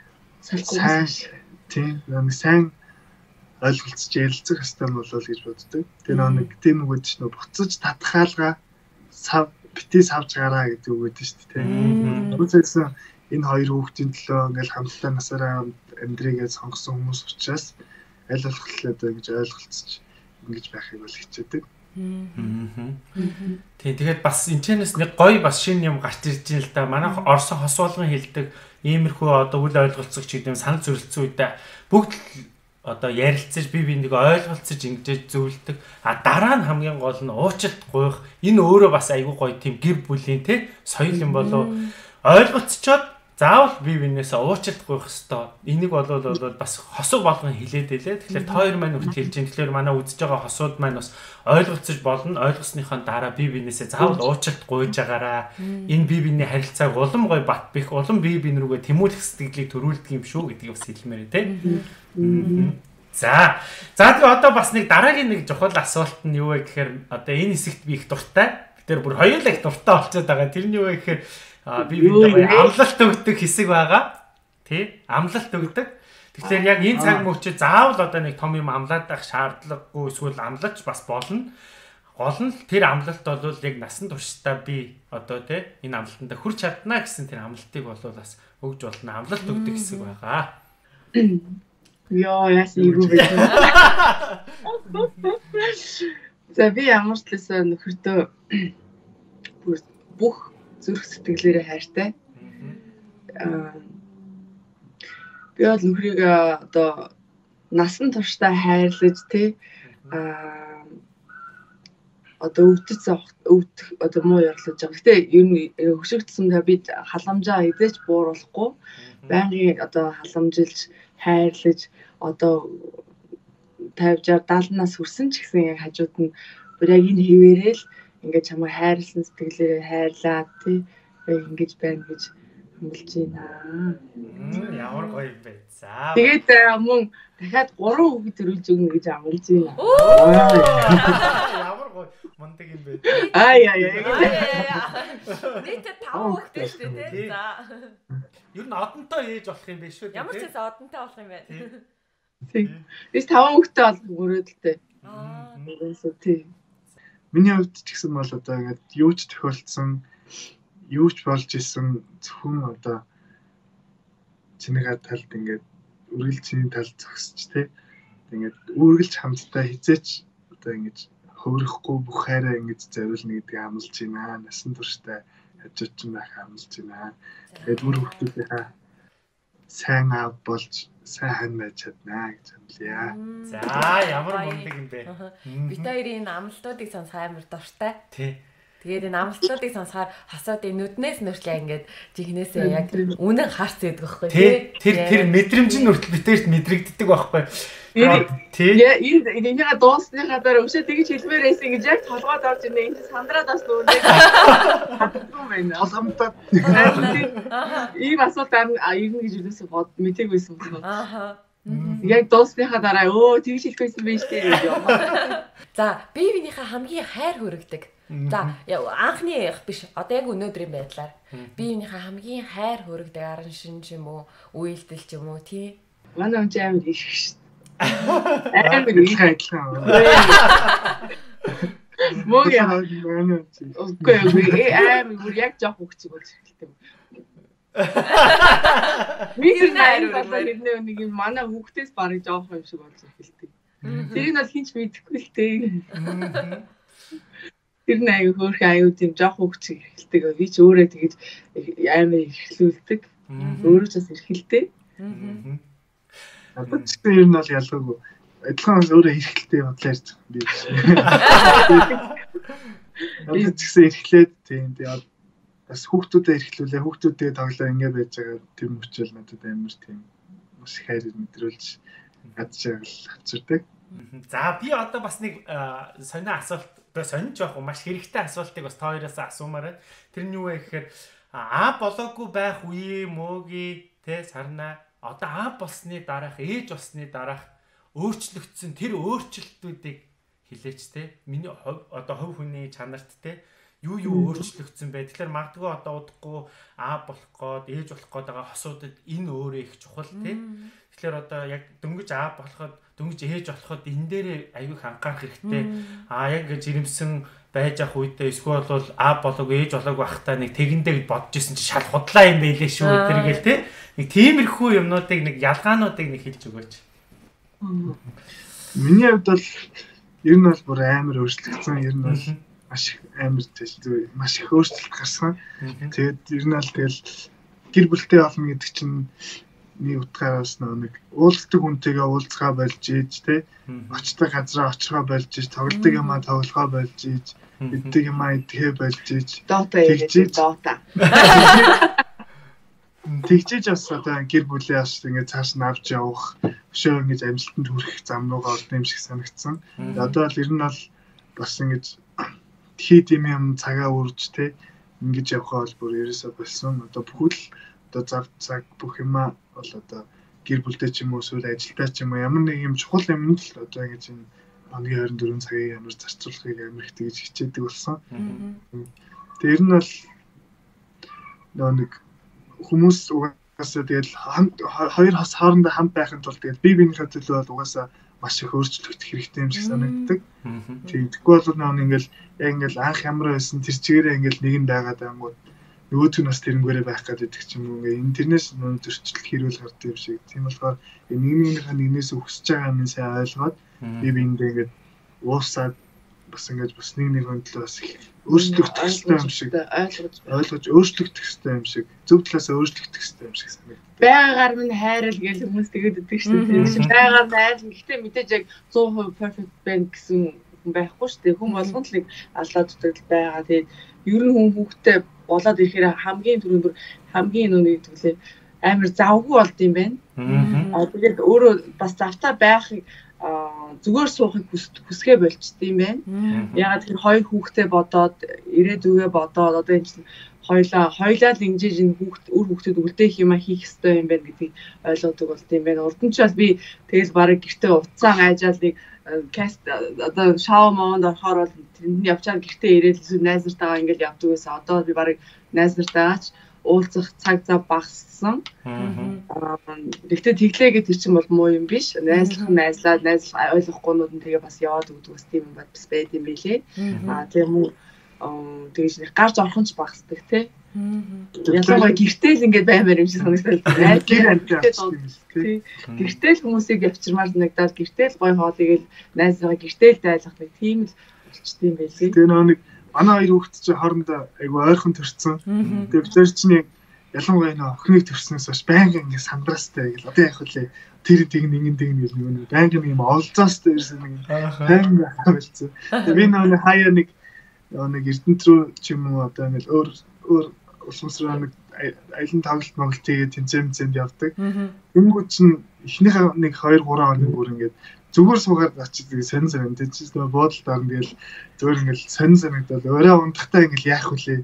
сайн тийм нэг сайн ойлголцож ярилцах хэвээр болов гэж боддог. Тэгээ нэг тийм үг гэдэг нь буцаж татахаалга сав битээс авч гараа гэдэг үг гэдэг шүү дээ. Үүнээс энэ хоёр хүүхдийн төлөө ингээл хамтдаа насаараа амьдрийгээ сонгосон хүмүүс учраас аль болох хэлээд гэж ойлголцож ингэж байхыг бол хичээдэг. Тэг. Тэгээд бас энэчнээс нэг гоё бас шинэ юм гарч ирж байна л да. Манай Орос хос болгон хэлдэг иймэрхүү одоо үл ойлголцох ч гэдэм санал зөрөлдсөн үедээ бүгд одоо ярилцаж би би нэг ойлголцож ингэж зөвлөдөг. А дараа нь хамгийн гол нь уучлалт гуйх. Энэ өөрөө бас айгүй гоё тийм гэр бүлийн те соёл юм болов. Ойлголцоод Заавал бие биенээсээ уучлалтгүй байх ёстой. Энийг болвол бол бас хосуу болгон хилээд хэлээ. Тэгэхээр тойр маань үрт хэлж дээ. Тэгэхээр манай үзэж байгаа хосууд маань бас ойлгоцож болно. Ойлгосныхоо дараа бие биенээсээ заавал уучлалт гуйж байгаараа. Энэ бие биенээ харилцааг улам гой бат бэх, улам бие биен рүүгээ тэмүүлэх сэтгэлийг төрүүлдэг юм шүү гэдгийг бас хэлмээрээ тийм. За. За тэгээ одоо бас нэг дараагийн нэг чухал асуулт нь юу вэ гэхээр одоо энэ хэсэгт би их дуртай. Тэр бүр хоёул их дуртай болчиход байгаа. Тэрний юу вэ гэхээр А би бидээ амлалт өгдөг хэсэг байгаа. Тэ? Амлалт өгдөг. Тэгэхээр яг энэ цаг мөчид заавал одоо нэг том юм амлаад байх шаардлагагүй эсвэл амлалч бас болно. Гол нь тэр амлалт бол яг насан туршдаа би одоо тэ энэ амлалтанд хүрч чадна гэсэн тэр амлалтыг болов бас өгж болно. Амлалт өгдөг хэсэг байгаа. Яа яасан юу вэ? За би ямар ч лсэн нөхөртөө бүх зүрх сэтгэлээрээ хайртай. Аа би бол нөхрийг одоо насан туршдаа хайрлаж тий аа одоо өвдөж өвдөх одоо муу ярлаж байгаа. Гэтэ ер нь хөшигдсэндээ бид халамжаа эзэж бууруулахгүй байнгын одоо халамжилж хайрлаж одоо пятьдесят-сороос хүрсэн ч гэсэн яг хажууд нь бүр яг энэ хിവэрэл ингээд чамайг хайрлсан сэтгэлээрээ хайрлаа тий ингэж байна гэж хөндлөж байна. Ямар гоё юм бэ. За. Тэгээд мөн дахиад гурван хүүхэд төрүүлж өгнө гэж амлаж байна. Ямар гоё мундаг юм бэ. Аа яа яа. Нийтээ таван хүүхэд шүү дээ тий. За. Ер нь одонтой ээж болох юм биш үү тий. Ямар ч зүйл одонтой болох юм байна. Тий. Эс таван хүүхэдтэй бол гөрөөдөлтэй. Аа. Тий. Миний хувьд ч гэсэн бол одоо ингээд юу ч тохиолдсон, юу ч болж исэн зөвхөн одоо чинийхээ талд ингээд үргэлжийн тал зогсож тий. Ингээд үргэлж хамтдаа хизээч одоо ингэж хөврөхгүй бүх хайраа ингэж зориулна гэдгийг амлаж байна. Насан туршдаа хажууч нь байх амлаж байна. Тэгээд үр хөвгүүдийнхээ сайн аав болж сайн хань байж чадна гэж хэлье. За ямар мундаг юм бэ? Бид хоёрын амлалтуудыг сонсох амар дуртай. Тий. Тэгээд энэ амлалтуудыг сонсохоор хасаад нүднээс нөртлээ ингээд жигнээсээ яг үнэн харц идэг байхгүй тий. Тэр тэр мэдрэмж нь нүртэл битээрт мэдрэгддэг байхгүй. Тий. Энэ энийгээ дуусны гадаар өвшөө тэгж хэлмээрээс ингэж яг толгойд орж ирнэ. Энд сандраад бас нүрээ. Хатдгүй байна. Аламтаа. Ийм асуулт ирнэ гэж юусоо бод мэдээг байсан юм. Аха. Яг дуусныхаа дараа өө тэгж хэлчихсэн байж тээ. За, бие биенийхээ хамгийн хайр хүргэдэг. За, анхны биш одоо яг өнөөдрийн байдлаар бие биенийхээ хамгийн хайр хүргэдэг арын шин ч юм уу, үйлдэл ч юм уу тий. Манай хүн амар их шин. Амар их хайрлаа. Мөн яа. Окей, би амар бүр яг жоох хөвчих болж эхэлтив. Миний найр одоо ирнэ нэг юм манай хүүхдээс барыг жоох юм шиг болж эхэлдэг. Тэрийг бол хинч мэдэхгүй л дээ. Тэр нэг хөөх аюу тийм жоох хүүхд эхэлдэг. Би ч өөрөө тэгэж амар эхлүүлдэг. Өөрөө ч бас эхэлдэг. Одоо ч гэсэн ер нь бол ялгаагүй. Адилхан бас өөрөө эхэлдэг бодлоо ярьж байгаа. Би ч гэсэн эхлээд тийм тийм бас хүүхдүүдэд эрхлүүлээ, хүүхдүүдтэй тоглоо ингэ байж байгаа тэр мөчөл надад амар тийм маш их хайр мэдрүүлж гаджаал авчирдаг. За би одоо бас нэг сонио асуулт, сониж явах маш хэрэгтэй асуултыг бас та хоёроос асуумаар байна. Тэр нь юу вэ гэхээр аа болоогүй байх үе мөгийн те сарна одоо аа болсны дараах, ээж болсны дараах өөрчлөгдсөн тэр өөрчлөлтүүдийг хэлээч те. Миний одоо хувь хүний чанарт те юу юу өөрчлөгдсөн бэ? Тэгэхээр магадгүй одоо удахгүй аа болох гээд ээж болох гээд байгаа хосуудад энэ өөрөө их чухал тийм. Тэгэхээр одоо яг дөнгөж аа болоход дөнгөж ээж болоход энэ дээрээ аюул анхаарах хэрэгтэй. Аа яг гэж ирэмсэн байж ах үедээ эсвэл бол аа болог ээж болог байхдаа нэг тэгэндээ бодож исэн чинь шал худлаа юм байлээ шүү тэргээл тийм. Нэг тиймэрхүү юмнуудыг нэг ялгаануудыг нэг хэлж өгөөч. Миний хувьд бол ер нь бол бүр амар өөрчлөгдсөн ер нь бол маш амар тийм маш их өөрчлөлт гарсан. Тэгээд ер нь аль тэгэл гэр бүлтэй болно гэдэг чинь нэг утгаараас нэг уулздаг хүнтэйгээ уулзгаа болж ийж тий. Очтой газраа очихоо болж ийж, тоглодог юмаа тоглохоо болж ийж, иддэг юмаа идэхээ болж ийж. Дота ярьж дота. тэгжээж бас одоо гэр бүлийн аш ингээд цааш нь авч явах өшөө ингээд амжилтанд хүрэх зам руугаа орох юм шиг санагдсан. Одоо л ер нь бол бас ингээд хит юм юм цагаа үрж те ингээд явхаа бол бүр ерөөсөө болсон. Одоо бүгд одоо зав цаг бүх юмаа бол одоо гэр бүлтэй ч юм уу эсвэл ажилдаа ч юм уу ямар нэг юм чухал юмд л одоо ингэж энэ хоногийн двадцать четыре цагийг ямар зарцуулахыг амар ихтэй гэж хичээдэг болсон. Тэр нь бол нэг хүмүүс угаасаа тэгэл хоёр хос хоорондоо хамт байхын тулд тэгэл бие биенийхээ төлөө бол угаасаа маш их өөрчлөгдөх хэрэгтэй юм шиг санагддаг. Тэгэхгүй бол нөө ингээл яг ингээл анх ямар байсан тэр чигээрээ ингээл нэгэнд байгаад ангууд нөгөөт нь бас тэрнгээрээ байх гэдэг ч юм уу ингээ интернэс нүн зөрчил хэрүүл гардаг юм шиг. Тийм болохоор нэг нэгнийхээ нэгнээс өгсөж байгаа юм сайн ойлгоод би биэндээ ингээ уусаад бас ингээ бас нэг нэг хөндлөө бас өөрчлөгдөх хэрэгтэй юм шиг ойлгож ойлгож өөрчлөгдөх хэрэгтэй юм шиг зөв талаас өөрчлөгдөх хэрэгтэй юм шиг санагдав. Байгаар минь хайрал гэж хүмүүс тэгээд өгдөг шүү дээ. Тийм байгаар байл. Гэхдээ мэдээж яг сто процент perfect bank гэсэн хүн байхгүй шүү дээ. Хүн болгонд л аллаа дутагдал байгаа. Тэгээд ер нь хүн хүүхдээ болоод ирэхээр хамгийн түрүүнд бүр хамгийн нүний төлөө амар завгүй болд юм байна. Аа тэгээд өөрөө бас завтаа байхыг зүгээр суухыг хүсгээ болчтой юм байна. Ягаад тэр хоёр хүүхдээ бодоод ирээдүгээ бодоод одоо энэ чинь хоёлаа хоёлаа л ингэж энэ хүүхд өр хүүхдэд үлдээх юм а хийх ёстой юм байна гэдгийг ойлгодог болд юм байна. Урд нь ч бас би тэгэл барыг гэртээ уцаа гайжаал нэг каст одоо шоу моонд орохоор бол тэнд явчаар гэртээ ирээл зү найзартайгаа ингээл явдаг байсан. Одоо би барыг найзартайгаач уулзах цаг зав багассан. Гэхдээ тэглээгээ тэр чинь бол муу юм биш. Найзлах нь найзлаа, найзлах ойлгохгүйнүүд нь тэгээ бас яваад өгдөг бас тийм бас байд юм билээ. Аа тэгээ муу тэгж гарч орох нь ч багасдаг тий. Ялангуяа гэртэл ингээд баймаар юм шиг санагдал. Гэртэл хүмүүсийг авчирмаар санагдаад гэртэл гой хоолыг л найзгаа гэртэл дайлах нэг тийм л болчтой юм байлээ. Тэгээ нэг манай хоёр хүүхэд чинь хоорондоо айгүй ойрхон төрсөн. Тэгээ бид чинь ялангуяа нөө охиныг төрснөөс хойш байнга ингээд сандрастай гэл. Одоо яг хөлий тэр дэг нэгэн дэг нэг нэг байнга юм олзоостой ирсэн нэг байнга хавэлцэн. Би нөө хаяа нэг нэг эрдэнэт рүү ч юм уу одоо ингээд өөр өөр улсмсраа нэг аялын тоглолт моглолт хийгээд тэмцээн тэмцээнд явдаг. Тэнгүүч нь эхнийхээ нэг хоёр гурван хоног бүр ингээд зүгээр суугаад очиж тэгээд сонин сонин тэнцээс бодлоо дарын тэгэл зөөр ингээд сонин санагдал орой ундахтаа ингээд яах вүлээ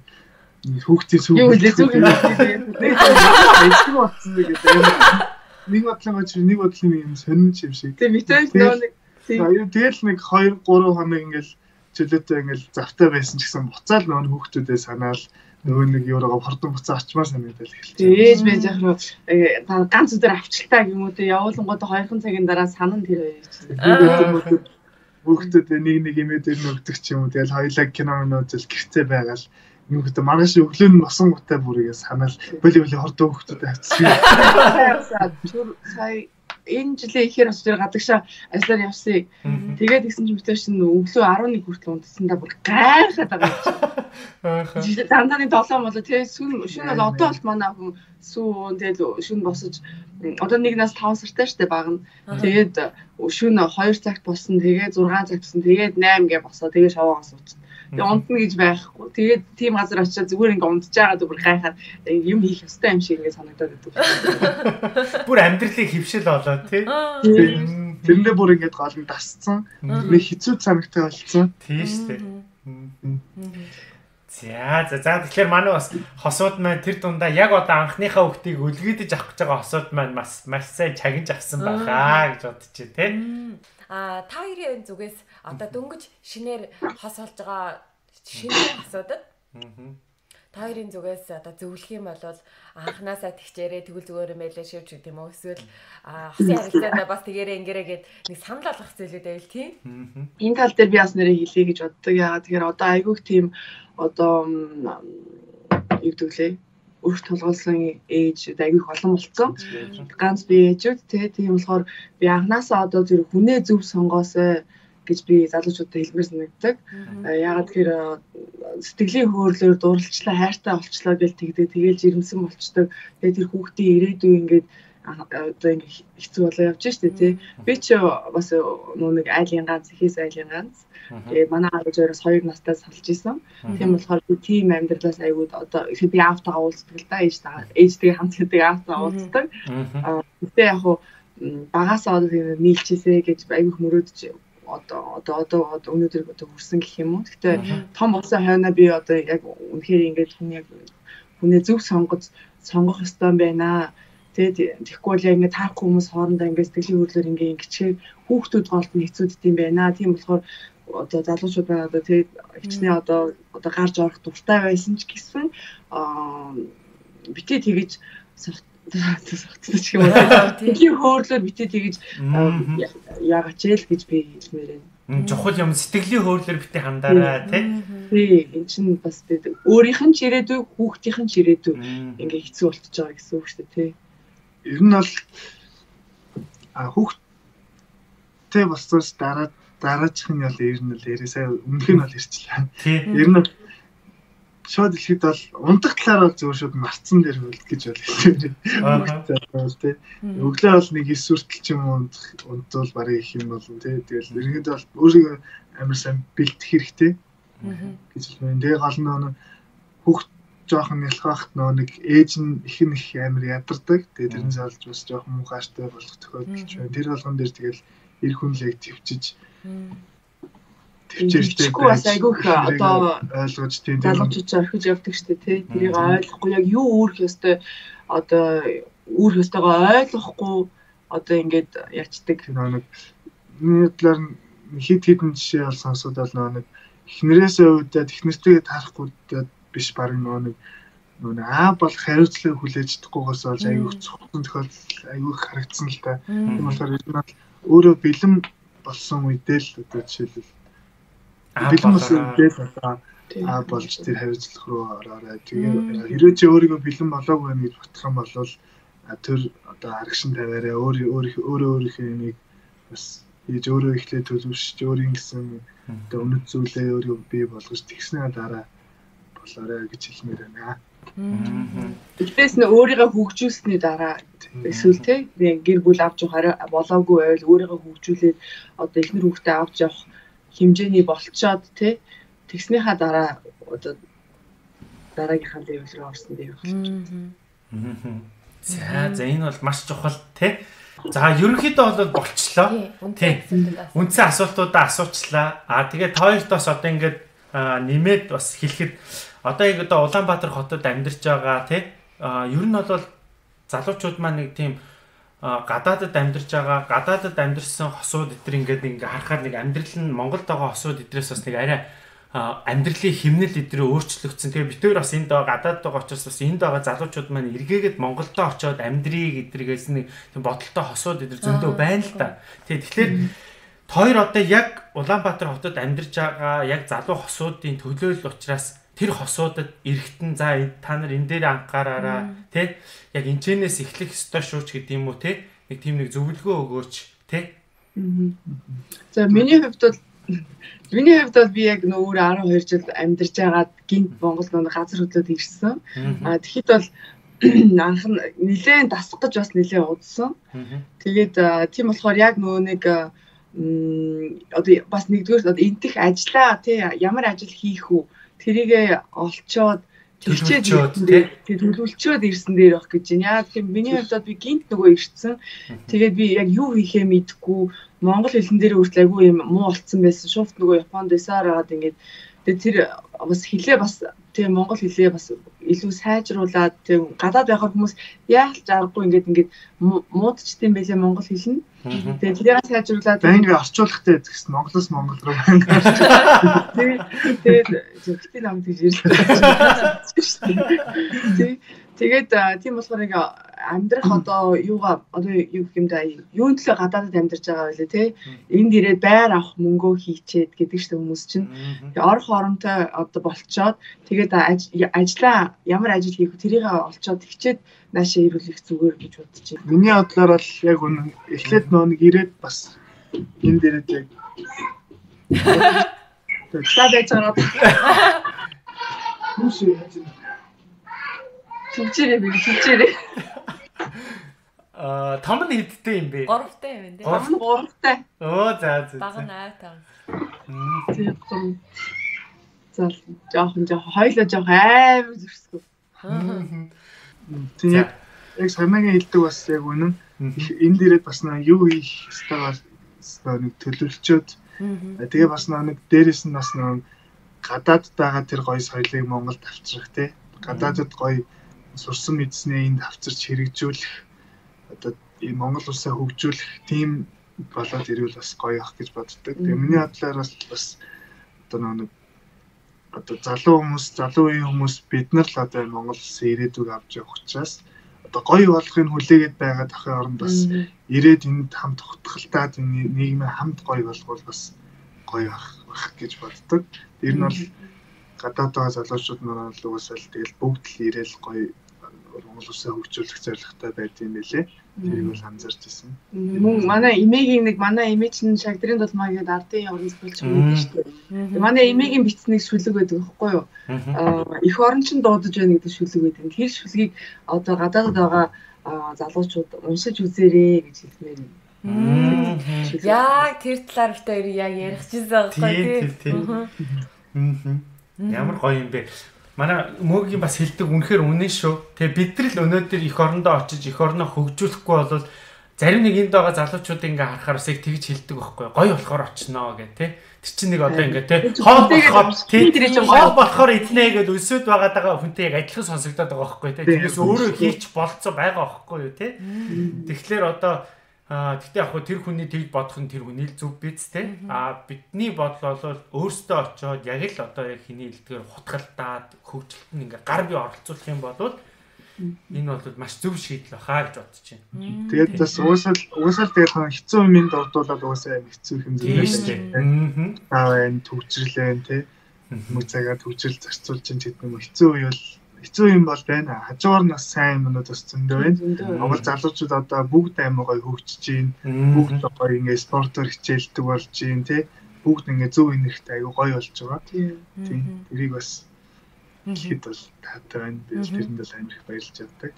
хүүхдийн сүүл нэг бодлоо гоч нэг бодлын юм сонин юм шиг. Тэгэл нэг хоёр гурван хоног ингээд чөлөөтэй ингээд завтай байсан ч гэсэн буцаал нөр хүүхдүүдээ санаал нөгөө нэг еврогоо хордон буцаа очмаар санагдал эхэлчихсэн. Ээж байж яах вэ? Та ганц өдөр авчлаа юм уу те явуулангууд хоёрхан цагийн дараа санан тэр байж. Бүгдээ нэг нэг имээд ирнөгдөг ч юм уу. Тэгэл хоёлаа кино үзэл гэртээ байгаал нүгт маргааш өглөө нь босон гутай бүрийгээ санаал боли боли хордон хүүхдүүд авчихсан. Түр сая энэ жилийн ихэр бас тэр гадагшаа ажиллаар явсан. Тэгээд гисэн ч мэтэр шин өглөө одинногоос хүртэл унтсандаа бүр гайхаад байгаа юм чинь. Жишээ дандаа долоо болоо тэгээд сүн шин бол одоо бол манай хүн сүүн тэгээд шин босож одоо нэг нас пять сартай штэ багна. Тэгээд шин хоёр цагт болсон тэгээд six цагт болсон тэгээд eight гээ босоо тэгээд шаваагаас уучна. Тэгээд унтна гэж байхгүй. Тэгээд тийм газар очиад зүгээр ингээ унтж байгаад бүр гайхаад юм хийх ёстой юм шиг ингээ санагдаад идэв. Бүр амьдралыг хөвшил болоо тий. Тэрнээ бүр ингээ гол нь тасцсан. Нэг хэцүү санагтай болсон. Тийш тий. За за за тэгэхээр манай бас хосууд маань тэр дундаа яг одоо анхныхаа хөвгтийг үлгэдэж авах гэж байгаа хосууд маань бас маш сайн чагнж авсан байхаа гэж бодчих тий. А та хоёрын зүгээс одоо дөнгөж шинээр хос олж байгаа шинэ асуудал. Та хоёрын зүгээс одоо зөвлөх юм бол анханасаа тэгчээрээ тэгвэл зүгээр мэлээ шивч гэдэг юм уу эсвэл хосын харилцаанд бас тэгээрээ ингэрээ гээд нэг санал болгох зүйлүүд байл тийм. Энэ тал дээр би бас нэрээ хэлье гэж боддог. Яагаад тэгэхээр одоо айгүйх тийм одоо юу гэдэг лээ өрх толгоолсон ээж айгүйх олон болцсон. Ганц би ээжүүд тийм болохоор би анханасаа одоо зэрэг хүнээ зөв сонгоосоо гэж би залуучуудад хэлмээр санагддаг. Яагаад гэхээр сэтгэлийн хөөрлөөр дурлцлаа, хайртай болцлоо гэж тэгдэг. Тэгээл жирэмсэн болцдог. Тэгээд тэр хүүхдийн ирээдүй ингээд ингээ хэцүү болоо явж штэ тий. Би ч бас нөө нэг айлын ганц хийс айлын ганц. Тэгээд манай аав зөөс хоёр настай салж исэн. Тийм болохоор би тийм амьдралаас айгууд одоо би аавтайгаа уулздаг л да. Ээжтэйгээ хамт гэдэг аавтайгаа уулздаг. Гэтэ яг хуу багасаа одоо нийлчээсэ гэж айгуух мөрөөдөж одоо одоо одоо өнөөдөр одоо хүрсэн гэх юм уу. Гэтэ том болсон хойно би одоо яг үнэхээр ингээд хүн яг хүнээ зөв сонгож сонгох ёстой байна. Тэгээд тэгэхгүй л ингээд таарахгүй хүмүүс хоорондоо ингээд сэтгэлийн хөдлөөр ингээд гिचгээр хүүхдүүд голд нь хэцүүдд юм байна. Тийм болохоор одоо залуучууд байна одоо тэгээд хичнээн одоо одоо гарч орох дуртай байсан ч гэсэн аа битээ тэгэж сохтдож юм байна. Тэлийн хөөрлөөр битээ тэгэж яагач ээл гэж би хэлмээр байна. Чухал юм сэтгэлийн хөөрлөөр битээ хандаарай тий. Тий энэ чинь бас тэгээд өөрийнх нь ч ирээдүй хүүхдийнх нь ч ирээдүй ингээд хэцүү болчихж байгаа гэсэн үг шүү дээ тий. Ер нь бол а хүүхдтэй болсноос дараа дараачих нь бол ер нь л ярисаа өмнөх нь бол ирчлээ. Ер нь шууд илхэд бол ундах талаар бол зөв шууд марцсан дээр үлд гэж бол хэлсэн. Өглөө бол нэг эсвэртэл ч юм уу унтвал барыг их юм болно тий. Тэгэл иргэд бол өөрийгөө амар сайн бэлтэх хэрэгтэй гэж байна. Тэгээ гол нь хүүхд жоохон ялхахт нөө нэг ээж нь ихэнх их амар ядардаг. Тэгээд тэрнээс олж бас жоохон муухайштай болох тохиолдол ч байна. Тэр болгон дээр тэгэл эр хүнлэг төвчж төвчээртэй байж айгүйх одоо ойлгож тийм залгуучч орхиж явдаг штэ тий. Тэрийг ойлгохгүй яг юу өөрөх ёстой одоо өөрөх ёстойгоо ойлгохгүй одоо ингээд ячдаг. Нөө нэг нийтлэр хит хитэн жишээ ол сонсоод бол нөө нэг эхнэрээсээ үүдээ технэртэйгээ таарахгүй биш баг нэг нэг аа бол хариуцлага хүлээж чадахгүйгээс олж аюух цогцсон тохиолдол аюух харагдсан л та. Тийм болохоор ер нь өөрөө бэлэн болсон үедээ л одоо жишээлбэл бэлэн болсон үедээ аа болж тэр хариуцлага руу ороорой. Тэгээд хэрвээ чи өөрийгөө бэлэн болоогүй байна гэж бодох юм бол тэр одоо харагшин тавиараа өөр өөрөө өөрийнхөө нэг бас хийж өөрөө ихлэ төлөвшөж өөрийн гэсэн одоо өмнөд зүйлээ өөрөө бий болгож тэгснээ дараа болоорой гэж хэлмээр байна. Тэгээс нэ өөрийгөө хөгжүүлсний дараа эсвэл тий гэр бүл авч явах болоогүй байвал өөрийгөө хөгжүүлээд одоо эхнэр хүүхдээ авч явах хэмжээний болцоод тий тэгснийхаа дараа одоо дараагийнхаа дэвлэл рүү орсон дэв болж байна. За за энэ бол маш чухал тий. За ерөнхийдөө бол болчлоо. Тий. Үндсэн асуултуудаа асуучлаа. Аа тэгээ тойлтоос одоо ингээд нэмээд бас хэлэхэд одоо яг одоо Улаанбаатар хотод амьдарч байгаа тий ер нь бол залуучууд маань нэг тийм гадаадд амьдарч байгаа гадаадд амьдарсан хосууд эдгээр ингээд ингээ харахаар нэг амьдрал нь Монголд байгаа хосууд эдгээрээс бас нэг арай амьдралын хэмнэл эдгээр өөрчлөгдсөн. Тэгээ битүүр бас энд байгаа гадаадд байгаа учраас бас энд байгаа залуучууд маань эргээгээд Монголд очоод амьдрыг эдгээрээс нэг тийм бодолтой хосууд эдгээр зөндөө байна л та. Тэгээ тэгэхээр хоёр одоо яг Улаанбаатар хотод амьдарч байгаа яг залуу хосуудын төлөөлөл учраас тэр хосуудад эргэтэн за та нар энэ дээр анхаараараа тий яг энэчнээс эхлэх ёстой шүүч гэдэг юм уу тий нэг тийм нэг зөвлөгөө өгөөч тий. За миний хувьд бол миний хувьд бол би яг нөр арван хоёр жил амьдарч байгаа гинт Монгол нөө газар хөдлөд ирсэн. А тэгэхэд бол анх нэлээд дасгаж бас нэлээд удсан. Тэгээд тийм болохоор яг нөө нэг одоо бас нэгдүгээр одоо энтэх ажиллаа тий ямар ажил хийх үү тэрийгэ олцоод төлөвлөчөөд тий төлөвлөчөөд ирсэн дээр байх гэж байна. Тийм миний хувьд би гинт нөгөө ирсэн. Тэгээд би яг юу хийхээ мэдэхгүй монгол хэлэн дээр хүртэл айгүй юм муу болцсон байсан. Шууд нөгөө Японд байсаар аваад ингээд тэр бас хилээ бас тий монгол хэлээ бас илүү сайжруулад тий гадаад байх хүмүүс яалж аргагүй ингээд ингээд муудчихдээ байлээ монгол хэлнэ. Тэгээ тэрийг сайжруулад байнгын орчуулахтай гэсэн монголоос монгол руу байнгын орчуулах. Тэгээд зөвхөн намд гэж ирсэн. Тэгээд тийм болохоор ингээ амьдрах одоо юугаа одоо юу гэмдэ юун төлөө гадаадд амьдарч байгаа байлээ тий энд ирээд байр авах мөнгөө хийчээд гэдэг чинь хүмүүс чинь орох оронтой одоо болцоод тэгээд ажиллаа ямар ажил хийх тэрийг олцоод хичээд наашаа ирүүлэх зүгээр гэж бодож байна. Миний бодлоор бол яг үнэн эхлээд нөө нэг ирээд бас энд ирээд яг та дэжраад үгүй. Төвчээрээ би төвчээрээ. 어, 담은 힙스테 임비. 어렵대, 근데. 어렵대. 어렵대. 어, 자, 자. 막은 나왔다. 음. 자, жоохон жоохон хоёлоо жоохон аймаг зурсгүй. Тэгээд яг сармагийн хэлдэг бас яг үнэн. Энд ирээд бас нэг юу их стагаар нэг төлөвлөчөөд тэгээ бас нэг дээрээс нь бас нэг гадаад байгаа тэр гоё соёлыг Монголд авчрах тий. Гадаадд гоё сурсан мэдснээ энд авчирч хэрэгжүүлэх одоо энэ Монгол улсаа хөгжүүлэх тийм болоод ирвэл бас гоё ах гэж боддог. Тэгээ миний бодлоороос бас одоо нэг одоо залуу хүмүүс, залуу үеийн хүмүүс бид нар л одоо Монгол улсын ирээдүйг авч явах учраас одоо гоё болохын хүлээгээд байгаа тахын оронд бас ирээд энд хамт тогтхолтой нийгмээ хамт гоё болгох бас гоё байх гэж боддог. Тэр нь бол гадаад байгаа залуучууд маань л угсаал тэгэл бүгд л ирээл гоё Монгол улсаа хөгжүүлэх зорилготой байдсан байлээ. Тэрийг бол анзаарч ирсэн. Мөн манай имигийн нэг манай имиж нь шагдрын тулмаа гэдэг ардын явгын суулч юм шүү дээ. Манай имигийн бичснэг шүлэг байдаг байхгүй юу? Эх орон чинь дуудаж байна гэдэг шүлэг байдаг. Тэр шүлгийг одоо гадаадд байгаа залуучууд уншиж үзээрэй гэж хэлмээр юм. Яг тэр талаар битээ яг ярих чинь байгаа байхгүй юу? Ямар гоё юм бэ? Манай мөгийн бас хэлдэг үнэхээр үнэн шүү. Тэгээ бид нар л өнөөдөр эх орондоо очиж эх орноо хөгжүүлэхгүй бол зарим нэг энд байгаа залуучууд ингээ харахаар бас яг тэгж хэлдэг байхгүй юу? Гоё болохоор очиноо гэх тээ. Тэр чинь нэг одоо ингээ тээ. Хоол болохоор тэндэрээ ч гоё болохоор иднэ гэдээ өсөөд байгаа хүнтэй яг адилхан сонсогдоод байгаа байхгүй юу? Тэрээс өөрөө хийч болцсон байгаа байхгүй юу? Тэгэхээр одоо тэгтээ яг тэр хүний тэгж бодох нь тэр хүний л зөв биз тээ. А бидний бодол бол өөрсдөө очиод яг л одоо яг хиний илтгэр хутгалдаад хөгжилт нь ингээ гар бие оролцуулах юм бол энэ бол маш зөв шийдэл баха гэж бодож байна. Тэгээд бас уусаал уусаал тэгээд хэцүү юмд дурдуулаад уусаа амиг хэцүү хэмжээтэй шүү дээ. Аа энэ төвчрлээ тээ. Мөн цагаа төвчл зарцуулж чинь тэдний хэцүү үе бол хэцүү юм бол байна. Хажуугаар нь сайн юмнууд бас зөндөө байна. Монгол залуучууд одоо бүгд амар гоё хөгжиж байна. Бүгд гоё ингэ спортоор хичээлдэг болж байна, тий. Бүгд ингэ зөв энергитэй аюу гоё болж байгаа. Тий. Тэрийг бас хэд бол татваранд би тэрэндээ амар их баярлж яддаг.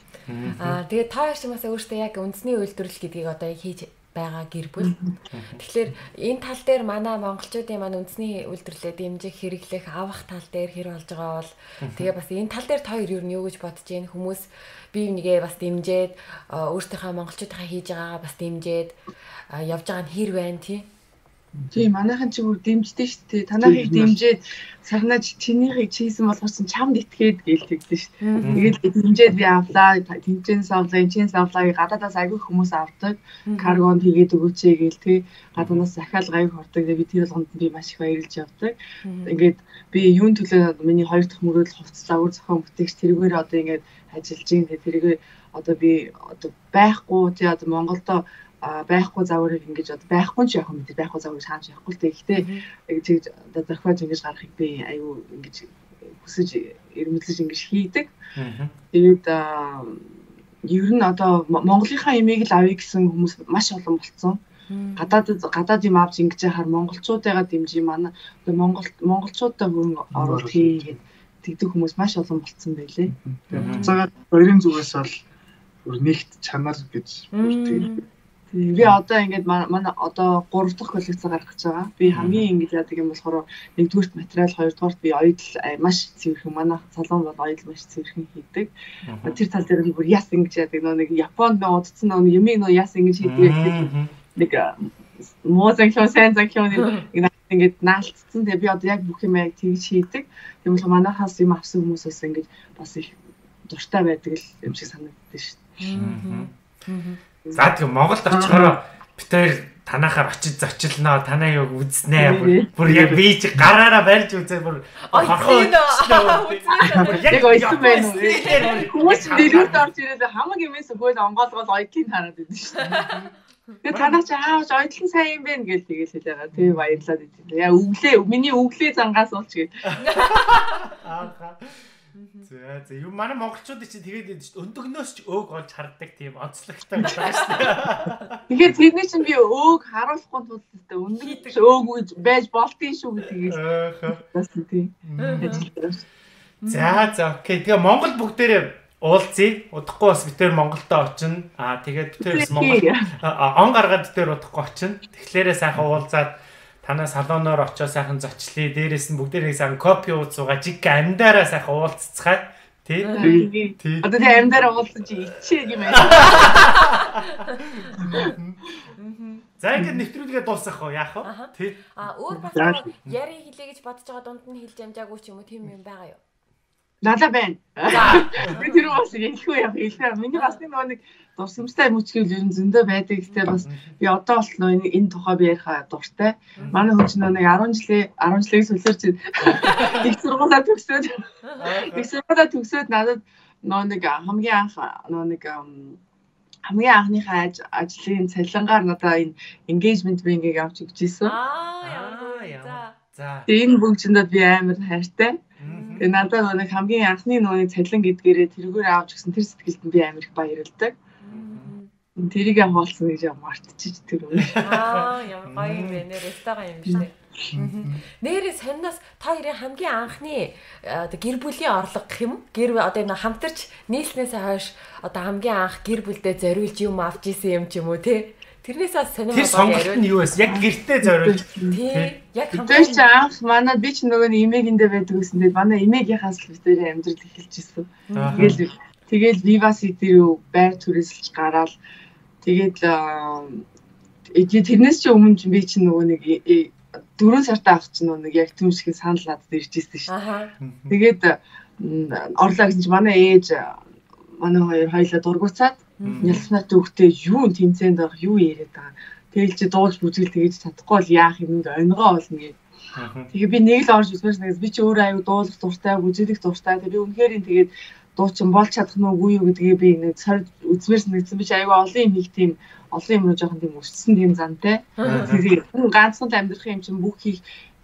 Аа тэгээ та хоёр ч бас өөртөө яг үндэсний үйлдвэрлэл гэдгийг одоо яг хийж байгаа гэр бүл. Тэгэхээр энэ тал дээр манай монголчуудын маань үндэсний үйлдвэрлэлд дэмжих, хэрэглэх, авах тал дээр хэр болж байгаа бол тэгээ бас энэ тал дээр та хоёр юу гэж бодож байна? Хүмүүс бие бинийгээ бас дэмжиж, өөрсдийнхөө монголчуудаа хийж байгаагаа бас дэмжиж явж байгаа нь хэр байна тий? Тий, манайхан ч бүр дэмждэг шүү дээ. Танайхыг дэмжиж, сагнаж чинийхийг хийсэн болгосон чамд итгээд гээл тэгдэж шүү дээ. Тэгээд дэмжиж би авлаа, тэнцэнс авлаа, энэчэнс авлаа. Гадаадаас аягүй хүмүүс авдаг. Каргонд хийгээд өгөөч гээл тий. Гадаадаас захиалга аяг хордог. Би тэр болгонд би маш их баярлж явдаг. Ингээд би юун төлөө миний хоёр дахь мөрөөл хувцлаа үр зохион бүтээгч тэргээр одоо ингээд ажиллаж байгаа. Тэргээ одоо би одоо байхгүй тий одоо Монголдо байхгүй заврыг ингэж одоо байхгүй ч яах юм бэ? Байхгүй заврыг шаан шахахгүй л дээ. Гэхдээ тэгж одоо захиалж ингэж гарахыг би аюу ингэж хүсэж ирмэлж ингэж хийдэг. Тэгээд ер нь одоо Монголынхаа имийг л авъя гэсэн хүмүүс маш олон болцсон. Гадаад гадаад юм авч ингэж яхаар монголчуудаа дэмжиж манай одоо монгол монголчуудаа хөрөнгө оруулах гэдэг тэгдэг хүмүүс маш олон болцсон байлээ. Буцаагаад хоёрын зүгээс бол нэгт чанар гэж бүртгэл. Би одоо ингээд манай одоо гурав дахь коллекц гаргах гэж байгаа. Би хамгийн ингээд яадаг юм болохоор нэгдүгээрт материал, хоёрдугаарт би оюутал маш цэвэрхэн. Манай салон бол оюутал маш цэвэрхэн хийдэг. Тэр тал дээр бүр яс ингэж яадаг нөө нэг Японд нөө удцсан нөө юм нөө яс ингэж хийдэг нэг муу зангилуу сайн зангилуу нэг ингээд наалтцсан. Тэгээ би одоо яг бүх юм яг тэгж хийдэг. Тийм болохоор манайхаас юм авсан хүмүүс бас ингэж бас их дуртай байдаг л юм шиг санагддаг шүү дээ. За тийм Монголд очихоор битээр танахаар очиж зочилноо, танаа юг үзнэ. Бүр яг би ч гараараа барьж үзээ бүр хорхоо үзнэ. Яг ойсон байна уу? Хүмүүс дэлгүүрт орж ирээд хамаг юмээс өгөөл онгоолгоос ойдлын хараад идэв шүү дээ. Тэгээ танаа ч аавч ойдлын сайн юм байна гэж тэгэл хэлээ гоо. Тэг баярлаад идэв. Яа өглөө миний өглөө зангаас уулч гээд. Ааха. За за юу манай монголчууд чинь тэгээд өндөгнөөс ч өг олж харддаг тийм онцлогтой юм байна шүү дээ. Тэгэхээр тэрний чинь би өг харуулахгүй тулд та өндөгч өг үж байж болтын шүү гэдгийг бас тийм. За за окей. Тэгээ Монгол бүгдээрээ уулзъя. Удахгүй бас битээр Монголдо очино. Аа тэгээд битээр бас Монгол он гаргаад битээр удахгүй очино. Тэглээрээ сайхан уулзаад танаа салоноор очио сайхан зочлие. Дээрээс нь бүгдээрээ сайхан копи ууцгаа жиг амдаараа сайхан уулзцгаая. Тий. Тий. Одоо тэ амдаараа уулзаж ичээ юм аа. За ингээд нэвтрүүлгээ дуусгах уу яах вэ? Тий. Аа өөр бас яри хэлээ гэж бодож байгаа дунд нь хэлж амжаагүй ч юм уу тийм юм байгаа юу? Надад байна. Би тэр бас хэлэхгүй яах хэлээ. Миний бас нэг дурс юмстай мөчгөл ер нь зөндөө байдаг гэхдээ бас би одоо болт нөө энэ тухай би яриа дуртай. Манай хөгч нөө десять жилийн десять жилийн сүүлээр чинь их сургуулаа төгсөөд их сургуулаа төгсөөд надад нөө нэг хамгийн анх нөө нэг хамгийн анхныхаа ажлын цалингаар надаа энэ engagement ring-ийг авч өгч ирсэн. Аа яа. За. Энэ бүгдэнд би амар хайртай. Тэгээ надад нэг хамгийн анхны нууны цалин гэдгээрээ тэргээр авч гисэн тэр сэтгэлд би амар их баярлдаг. Тэрийг хаалсан гэж мартчих тэр үү. Аа ямар гоё юм бэ. Нэрээстэйгаа юм шүү дээ. Нэрээ санаас та хоёрын хамгийн анхны гэр бүлийн орлого гэх юм. Гэр одоо энэ хамтарч нийлснээс хойш одоо хамгийн анх гэр бүлдээ зориулж юм авч исэн юм ч юм уу те. Тэрнээс бас сонирхол байна. Тэр сонголт нь юу вэ? Яг гэртээ зориулж. Тий. Яг хамгийн ч анх манай би ч нөгөө эмээгэндээ байдаг гэсэн дээр манай эмээгийнхаас л битээр амжилт эхэлчихсэн. Тэгэл тэгэл Viva-с дээр байр түрээсэлж гараал тэгэл тэрнээс ч өмнө би ч нөгөө нэг дөрөв сартаа авах чинь нөгөө яг түн шиг санал надад ирж ирсэн шүү дээ. Тэгээд орлоо гэсэн чинь манай ээж манай хоёр хоёлаа дургуцаад ялснаа төгтөө юу тэмцээнд орох юу яриад байгаа. Тэгэл чи дуулж үзэл тэгэж чадахгүй л яах юм гээд өнгөө олно гээд. Тэгээ би нэг л орж үзсэн нэгээс би чи өөрөө аюу дуулах дуртай, үзэлэх дуртай. Тэгээ би үнэхээр ин тэгээд дуучин бол чадах нь үгүй юу гэдгээ би нэг цар үзмэрс нэгсэн би чи аюу олон юм хийх тийм олон юм уу жоохон тийм өссөн тийм зантай. Тэгээд ганцхан амьдрах юм чинь бүх хийх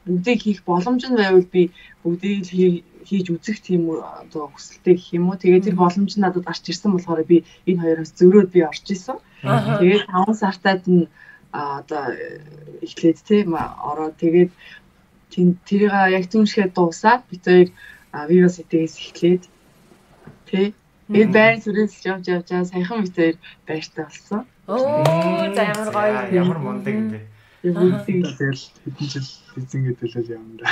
бүгдийг хийх боломж нь байвал би бүгдийг л хийж үзэх тийм оо хүсэлтэй гэх юм уу. Тэгээд тэр боломж нь надад гарч ирсэн болохоор би энэ хоёроос зөрөөд би орж исэн. Тэгээд таван сартад нь оо эхлээд тийм ороо тэгээд тэрийг яг түншгээ дуусаад бид хоёр Viva City-гээс эхлээд тий би байр зүрээс явж явж саяхан бид хоёр байртай болсон. Оо за ямар гоё ямар мундаг юм бэ. Эвгүй тэгэл хэдэн жил лизинг хэдэлэл явна.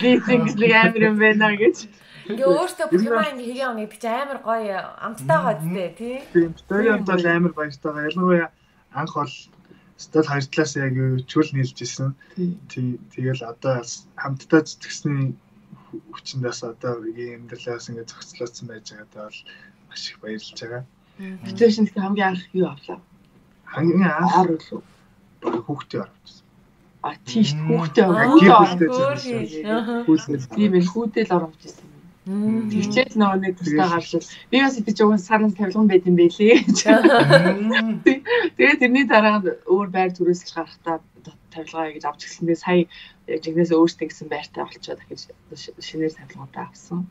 Лизинг л амар юм байна гэж. Ингээ өөртөө бүх юм ингээ хийгээ өнгийг би ч амар гоё амттайгаа зүтэй тий. Тийм өөртөө бол амар баяртайгаа. Ялангуяа анх бол стал хоёр талаас яг чөл нийлж исэн. Тэгэл одоо хамтдаа зүтгэсний хүчнээс одоо үеийн амьдралаас ингээ зохицлоодсон байж байгаа бол маш их баярлж байгаа. Гэтэ шинэ хамгийн анх юу авлаа? Хамгийн анх юу? Хүүхдээ оруулсан. А тийш хүүхдээ оруулсан. Гэр бүлтэй зориулсан. Хүүхдээ тийм ээ хүүхдээ л оруулж ирсэн. Тэгчээд нөгөө нэг тустай гаргаж би бас эдгээр жоохон санал тавилган байт юм байлээ. Тэгээд тэрний дараа өөр байр түрээсэлж гарахтаа тавилгаа гэж авч гисэндээ сая жигнээс өөртөө гисэн байртай олцоод дахиж шинээр тавилгуудаа авсан.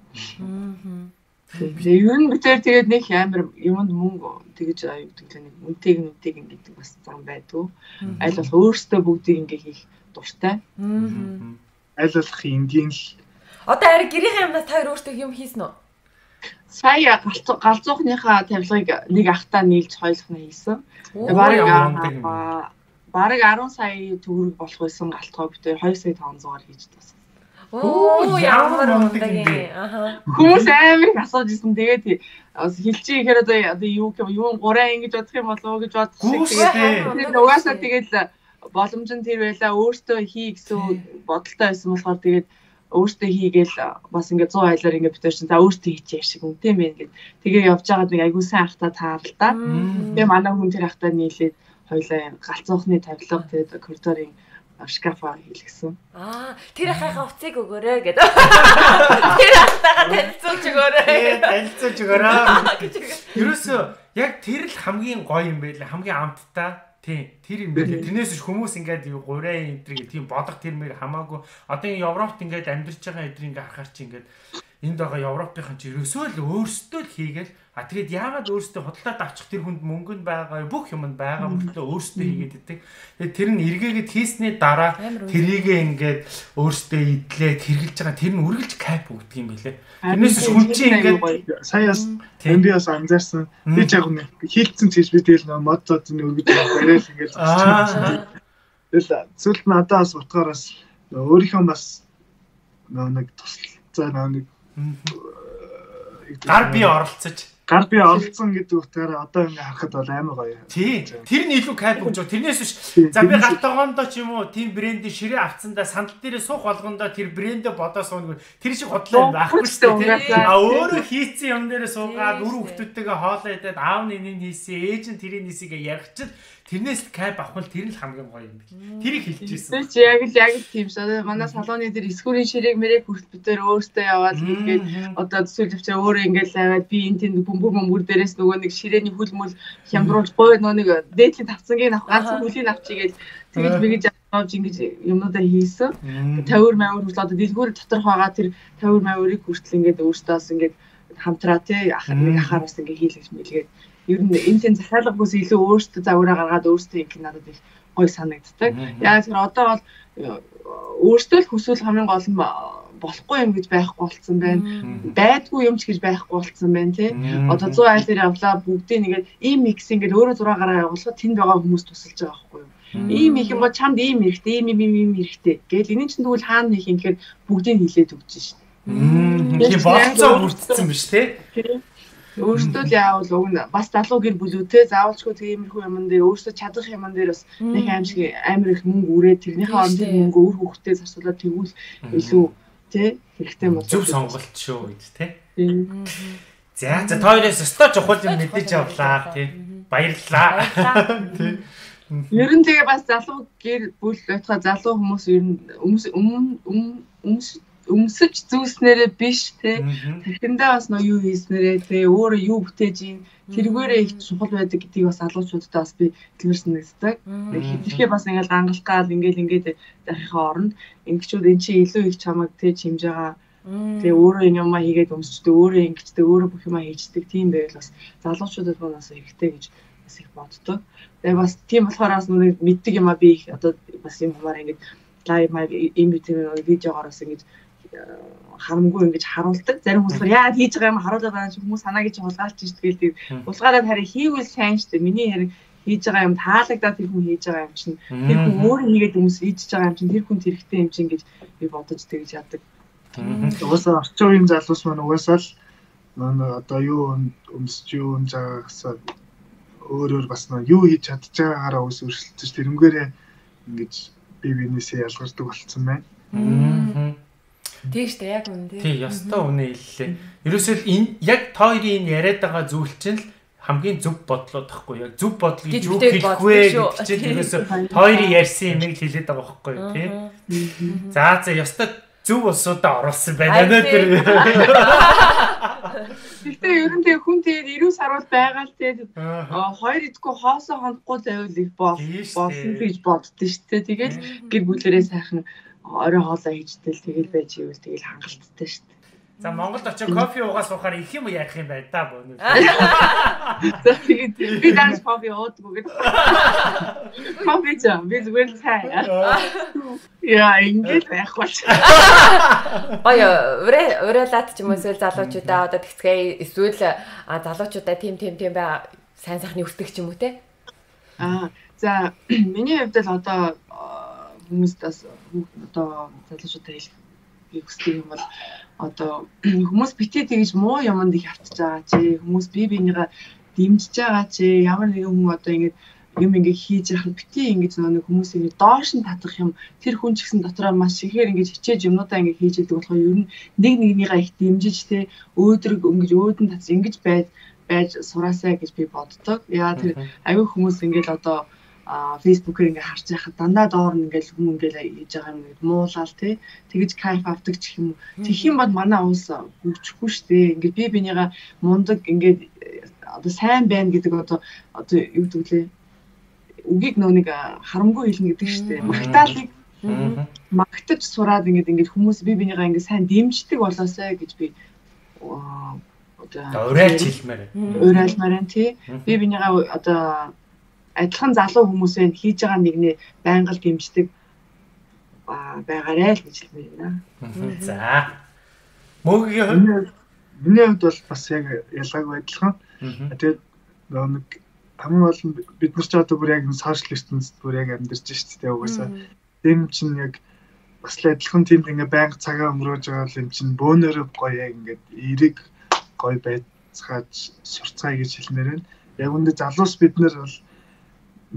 Тэгээд юм битэр тэгээд нэг амар юмд мөнгө тэгж аюудаг л нэг үнтэйг нүтэйг ингэдэг бас зам байдгүй. Аль болох өөртөө бүгдийг ингээ хийх дуртай. Аль болох энгийн л. Одоо ари гэрийн юмнаас та хоёр өөртөө юм хийсэн үү? Сая галзуухныхаа тавилгыг нэг ахтаа нийлж хоёулахнаа хийсэн. Бараг бараг десять сая төгрөг болох байсан галтгоо битэр хоёр сая төвнцөөр хийж тассан. Оо ямар мундаг юм. Аха. Хүмүүс амар их асууж ирсэн. Тэгээд хэлчих ихээр одоо юу юу гурай ингэж бодох юм болов уу гэж бодчих. Тэгээд угаасаа тэгээд боломж нь тэр байла өөртөө хий гэсэн бодолтой байсан болохоор тэгээд өөртөө хийгээл бас ингээд сто хайлаар ингээд битэр чинь за өөртөө хийчих шиг юм тийм ээ ингээд тэгээд явж байгаад нэг айгүй сайн ахта тааралдаа. Тэгээд манай хүн тэр ахта нийлээд хоёлаа галзуухны тавилга тэгээд коридорын шкафаа хийлгсэн. Аа, тэр ахайхаа уцыг өгөөрэй гэдэг. Тэр ахтайгаа танилцуулж өгөөрэй. Танилцуулж өгөөрэй. Ерөөсөө яг тэр л хамгийн гоё юм байлаа. Хамгийн амттай. Тийм, тэр юм байлаа. Тэрнээс ч хүмүүс ингээд юу гурай энтри гэх тийм бодох тэрмээр хамаагүй. Одоо энэ Европт ингээд амьдарч байгаа эдрийг ингээд харахаар чи ингээд энд байгаа европын ч ерөөсөө л өөрсдөө л хийгээл а тэгээд яагаад өөрсдөө хөдөлтад авчих тэр хүнд мөнгө нь байгаа бүх юм нь байгаа мөртлөө өөрсдөө хийгээд идэг. Тэгээд тэр нь эргээгээд хийснээр дараа тэрийгээ ингээд өөрсдөө идлээд хэрглэж байгаа тэр нь үргэлж кайп өгдөг юм билээ. Тэрнээс хүн чинь ингээд саяас эмбиос анзаарсан би яг нэг хилцэн ч гэж би тэгэл мод зодны өргөж барайл ингээд зогсчихсан. Тэгэл цүлд надаас утгаараас өөрийнхөө бас нэг туслалцаа нэг гар бие оролцож гар бие оролцсон гэдэг утгаараа одоо ингэ харахад бол амар гоё. Тий. Тэр нь илүү кайп өгч байгаа. Тэрнээс биш. За би галтагоондоо ч юм уу тийм брендийн ширээ авцсандаа сандал дээрээ суух болгондоо тэр брэндээ бодоо сууна. Тэр шиг хотлоо байхгүй шүү дээ. А өөрөө хийцэн юм дээрээ суугаад өрөө хөтөдтэйгээ хоолоо идээд аав нь энэ нь хийсэн, ээж нь тэрийн нисийгээ яргачил тэрнээс кайп авах нь тэр л хамгийн гоё юм бэл. Тэрийг хэлж ирсэн. Тэг яг л яг л тийм шүү. Манай салооны дээр эсгүүрийн ширээг мэрэг бүрт бүтээр өөртөө яваад ингээд одоо төсөөл төвчөө өөрөө ингээд аваад би энэ тэнд бөмбөм бөмбөр дээрээс нөгөө нэг ширээний хөл мөл хямдруулж гой нөгөө нэг дээдлийн тавцангийн авах ганц хөлийн авчигээд тэгэж мэгж авч ингэж юмнуудаа хийсэн. тавиур мавир хүртэл одоо дэлгүүр доторх байгаа тэр тавиур мавирыг хүртэл ингээд өөртөөс ингээд хамтраа тий ахын ахаар бас ингээд хийлгэж мэлгээд ер нь энэ тийм захиалгагүйс илүү өөртөө завраа гаргаад өөртөө их надад их гой санагддаг. Яг тэр одоо бол өөртөө л хүсвэл хамгийн гол нь болохгүй юм гэж байхгүй болсон байна. Байдгүй юм ч гэж байхгүй болсон байна тий. Одоо сто айл дээр авлаа бүгдээ нэгээд ийм микс ингээд өөрөө зураг гараа явуулахад тэнд байгаа хүмүүс тусалж байгаа байхгүй юу? Ийм их юм ба чамд ийм хэрэгтэй, ийм ийм ийм хэрэгтэй гэхэл энэ чинь тэгвэл хаана нэг юм гэхээр бүгдийг хилээд өгч шин. Тийм болцоо үрдсэн биш тий. Өөртөө л яавал өгнө. Бас залуу гэр бүлүүтэй заавалчгүй тиймэрхүү юмн дээр өөрсдөө чадах юмн дээр бас нэг аим шиг амир их мөнгө үрээ тэрнийхээ онд мөнгө өөр хөвгтэй зарцуулаад тэгвэл илүү тий хэрэгтэй бол зөв сонголт шүү гэж тий. За за та хоёроос өстой чухал юм мэдээж явлаа тий. Баярлалаа. Тий. Ер нь тэгээ бас залуу гэр бүл байтугай залуу хүмүүс ер нь өмнө өмнө өмсөж зүүснээрээ биш те тэгэндээ бас нөө юу хийснээрээ те өөрөө юу бүтээж ийн тэргээрээ их чухал байдаг гэдгийг бас алуучуудаа бас би хэлмэрсэн нэгдэг. Хэтэрхий бас ингээл гангалгаал ингээл ингээд захихаа орно ингэчүүд эн чинь илүү их чамаг те чимж байгаа те өөрөө юм аа хийгээд өмсчдээ өөрөө ингэчдээ өөрөө бүх юм аа хийждэг тийм байвал бас залуучуудад бас хэрэгтэй гэж бас их боддог. Тэгээ бас тийм болохоор бас нэг мэддэг юм аа би их одоо бас юм хамаар ингээд лайв маяг юм битэмээ видеогоор бас ингэж харамгүй ингэж харуулдаг. Зарим хүмүүс яагаад хийж байгаа юм харуулаад байгаа юм хүмүүс санаа гэж хулгайлж ирдэг тийм. Хулгайлаад харин хийвэл сайн шүү дээ. Миний харин хийж байгаа юм таалагдаад тэр хүн хийж байгаа юм чинь тэр хүн өөрөө хийгээд хүмүүс хийчихэж байгаа юм чинь тэр хүн хэрэгтэй юм чинь гэж би бодож тэгж яадаг. Угаасаа орчин үеийн залуус маань угаасаа л одоо юу өмсч юу заагсаа өөрөөр бас нөө юу хийж чадчихагаараа ус өршөлтөж тэрнгээрээ ингэж бие биенээсээ ялгардаг болсон байна. Тийм шүү дээ яг үнэн тийм. Тийм ёстой үнэ хэллээ. Ерөөсөө л энэ яг та хоёрын энэ яриад байгаа зүйл чинь л хамгийн зөв бодлоо тахгүй яг зөв бодлыг юу хэлэхгүй гэдэг чинь ерөөсөө та хоёрын ярьсан юмыг хэлээд байгаа байхгүй юу тийм. За за ёстой зөв улсуудаа оруулсан байна өнөөдөр. Гэхдээ ер нь тэг хүн тэгээд ирүүл сарвал байгаа л тэгээд хоёр идэггүй хоосоо хондохгүй завл их болсон гэж боддөө шүү дээ. Тэгэл гэр бүлэрээ сайхан орой хоолоо хийжтэл тэгэл байж ивэл тэгэл хангалттай шүү дээ. За Монголд очиж кофе уугаа суухаар их юм яах юм бай та боо. За тэгээд би даанс кофе уудгуугээд. Кофе ч юм би зүгээр таа. Яа ингэж байх бол. Ая өрөө өрөөлаад ч юм уу эсвэл залуучуудаа одоо тэгцгээ эсвэл залуучуудаа тим тим тим бай сайн сайхны үстэг ч юм уу те. Аа за миний хувьд л одоо хүмүүст бас одоо залуучуудаа хэлэх үстэй юм бол одоо хүмүүс битээ тэгж муу юмд их явчихж байгаа чи хүмүүс бие биенийгээ дэмжиж байгаа чи ямар нэгэн хүн одоо ингэж юм ингэж хийж яхад битээ ингэж нэг хүмүүс ингэ доош нь татах юм тэр хүн ч гэсэн дотроо маш ихээр ингэж хичээж юмудаа ингэ хийж идэг болохоо ер нь нэг нэгнийгээ их дэмжиж те өөдрөг ингэж өөдөн татж ингэж байж байж сураасаа гэж би боддог. Яа тэр аюу хүмүүс ингэж одоо а фейсбүүкээр ингээ харж байхад дандаа доор нь ингээл хүн ингээл хийж байгаа юм гээд муулаад тий тэгэж кайф авдаг ч юм тэг юм бол манай уус гүгчихгүй шүү дээ. Ингээ би бинийга мундаг ингээд одоо сайн байна гэдэг одоо одоо юу гэдэг лээ үгийг нөө нэг харамгүй хэлнэ гэдэг шүү дээ. Магтаалыг магтаж сураад ингээд ингээд хүмүүс би бинийга ингээ сайн дэмждэг болоосай гэж би одоо урайч хэлмээр. Урайлмаар нь тий. Би бинийгаа одоо адилхан залуу хүмүүсээ хийж байгаа нэгний байнгал дэмждэг байгаарай л гэж хэлмээр. За. Мөнгөний миний хувьд бол бас яг ялгаагүй адилхан. Тэгээд нэг хамгийн гол нь бид нар ч одоо бүр яг сошиал ертөнцид бүр яг амьдарч шүү дээ. Угаасаа тэм чинь яг бас л адилхан тийм ингээ байнга цагаа өнгөрөөж байгаа л юм чинь бөөнөрөө гоё яг ингээд эрэг гоё байцгааж сурцгаая гэж хэлмээр байна. Яг үүндээ залуус бид нар бол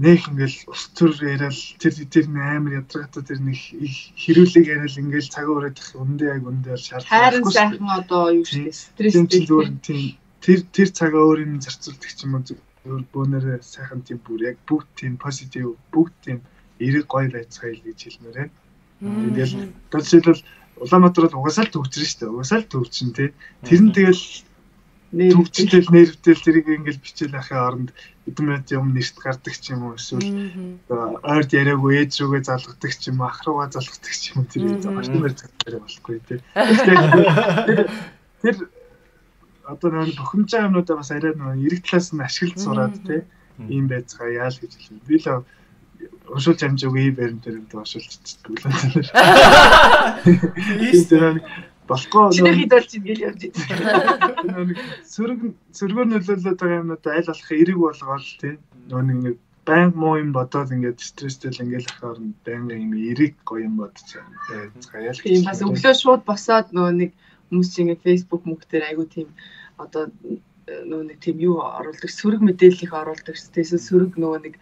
нэг ингээл ус төр яриад тэр тэр амар ядаргата тэр нэг хэрүүлэг яриад ингээл цаг ураад их үндэ яг үндэ шаардлагагүй. Хайрын сайхан одоо юу шүү дээ. Стресстэй. Тэр тэр цагаа өөрийн зарцуулдаг ч юм уу зөв бөөнөрөө сайхан тийм бүр яг бүгд тийм позитив бүгд тийм эрэг гоё байцгаая л гэж хэлмээр байна. Тэгэл дөрөвсөл Улаанбаатар бол угаасаа л төвчрэн шүү дээ. Угаасаа л төвчрэн тий. Тэр нь тэгэл төвчрэл нэрвдэл зэрэг ингээл бичээл ахын оронд эдмэд юм нэрт гардаг ч юм уу эсвэл ойр яриаггүй ээж рүүгээ залгадаг ч юм ахруугаа залгадаг ч юм тэр юм зогтмор зэрэг болохгүй тий. Тэр одоо нэг бохимж юмнуудаа бас арай нэг эрэг талаас нь ашиглаж сураад тий ийм байцгаа яал гэж хэлнэ. Би л Ошол чамжгүй бэрэн төрөнд ошолчдаг л байна. Ийстэрэг болохгүй. Чиний хэдэлж ингээл явж байгаа. Сөрөг сөргөр нөлөөлөд байгаа юмнуудаа аль болох эрэг болгоол тий. Нөө нэг баян муу юм бодоод ингээд стресстэй л ингээл ахаар баян юм эрэг гоё юм бодож байна. Гаял. Тийм бас өглөө шууд босоод нөө нэг хүмүүс чинь ингээд Facebook мөнхтөр айгуу тийм одоо нөө нэг тийм юу оруулдаг сөрөг мэдээлэл их оруулдаг эсвэл сөрөг нөгөө нэг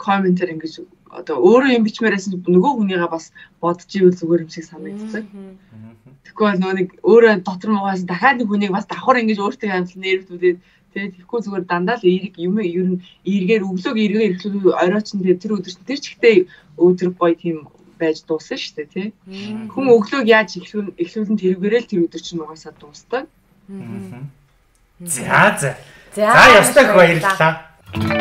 комментер ингэж одоо өөрөө юм бичмээрээс нөгөө хүнийгээ бас бодож ивэл зүгээр юм шиг санагддаг. Тэгэхгүй бол нөгөө нэг өөрөө дотор муугаас дахиад нэг хүнийг бас давхар ингэж өөртөө амжилт нэрвдүүлээд тэгээд тэгэхгүй зүгээр дандаа л эрэг юм ер нь эргээр өглөөг эргээр эхлүүл оройч нь тэр өдөр чинь тэр чигтээ өдөр гоё тийм байж дуусна шүү дээ тий. Хүн өглөөг яаж эхлүүл эхлүүлэн тэргээрэл тэр өдөр чинь угаасаа дуустдаг. За за. За ястаг баярлалаа.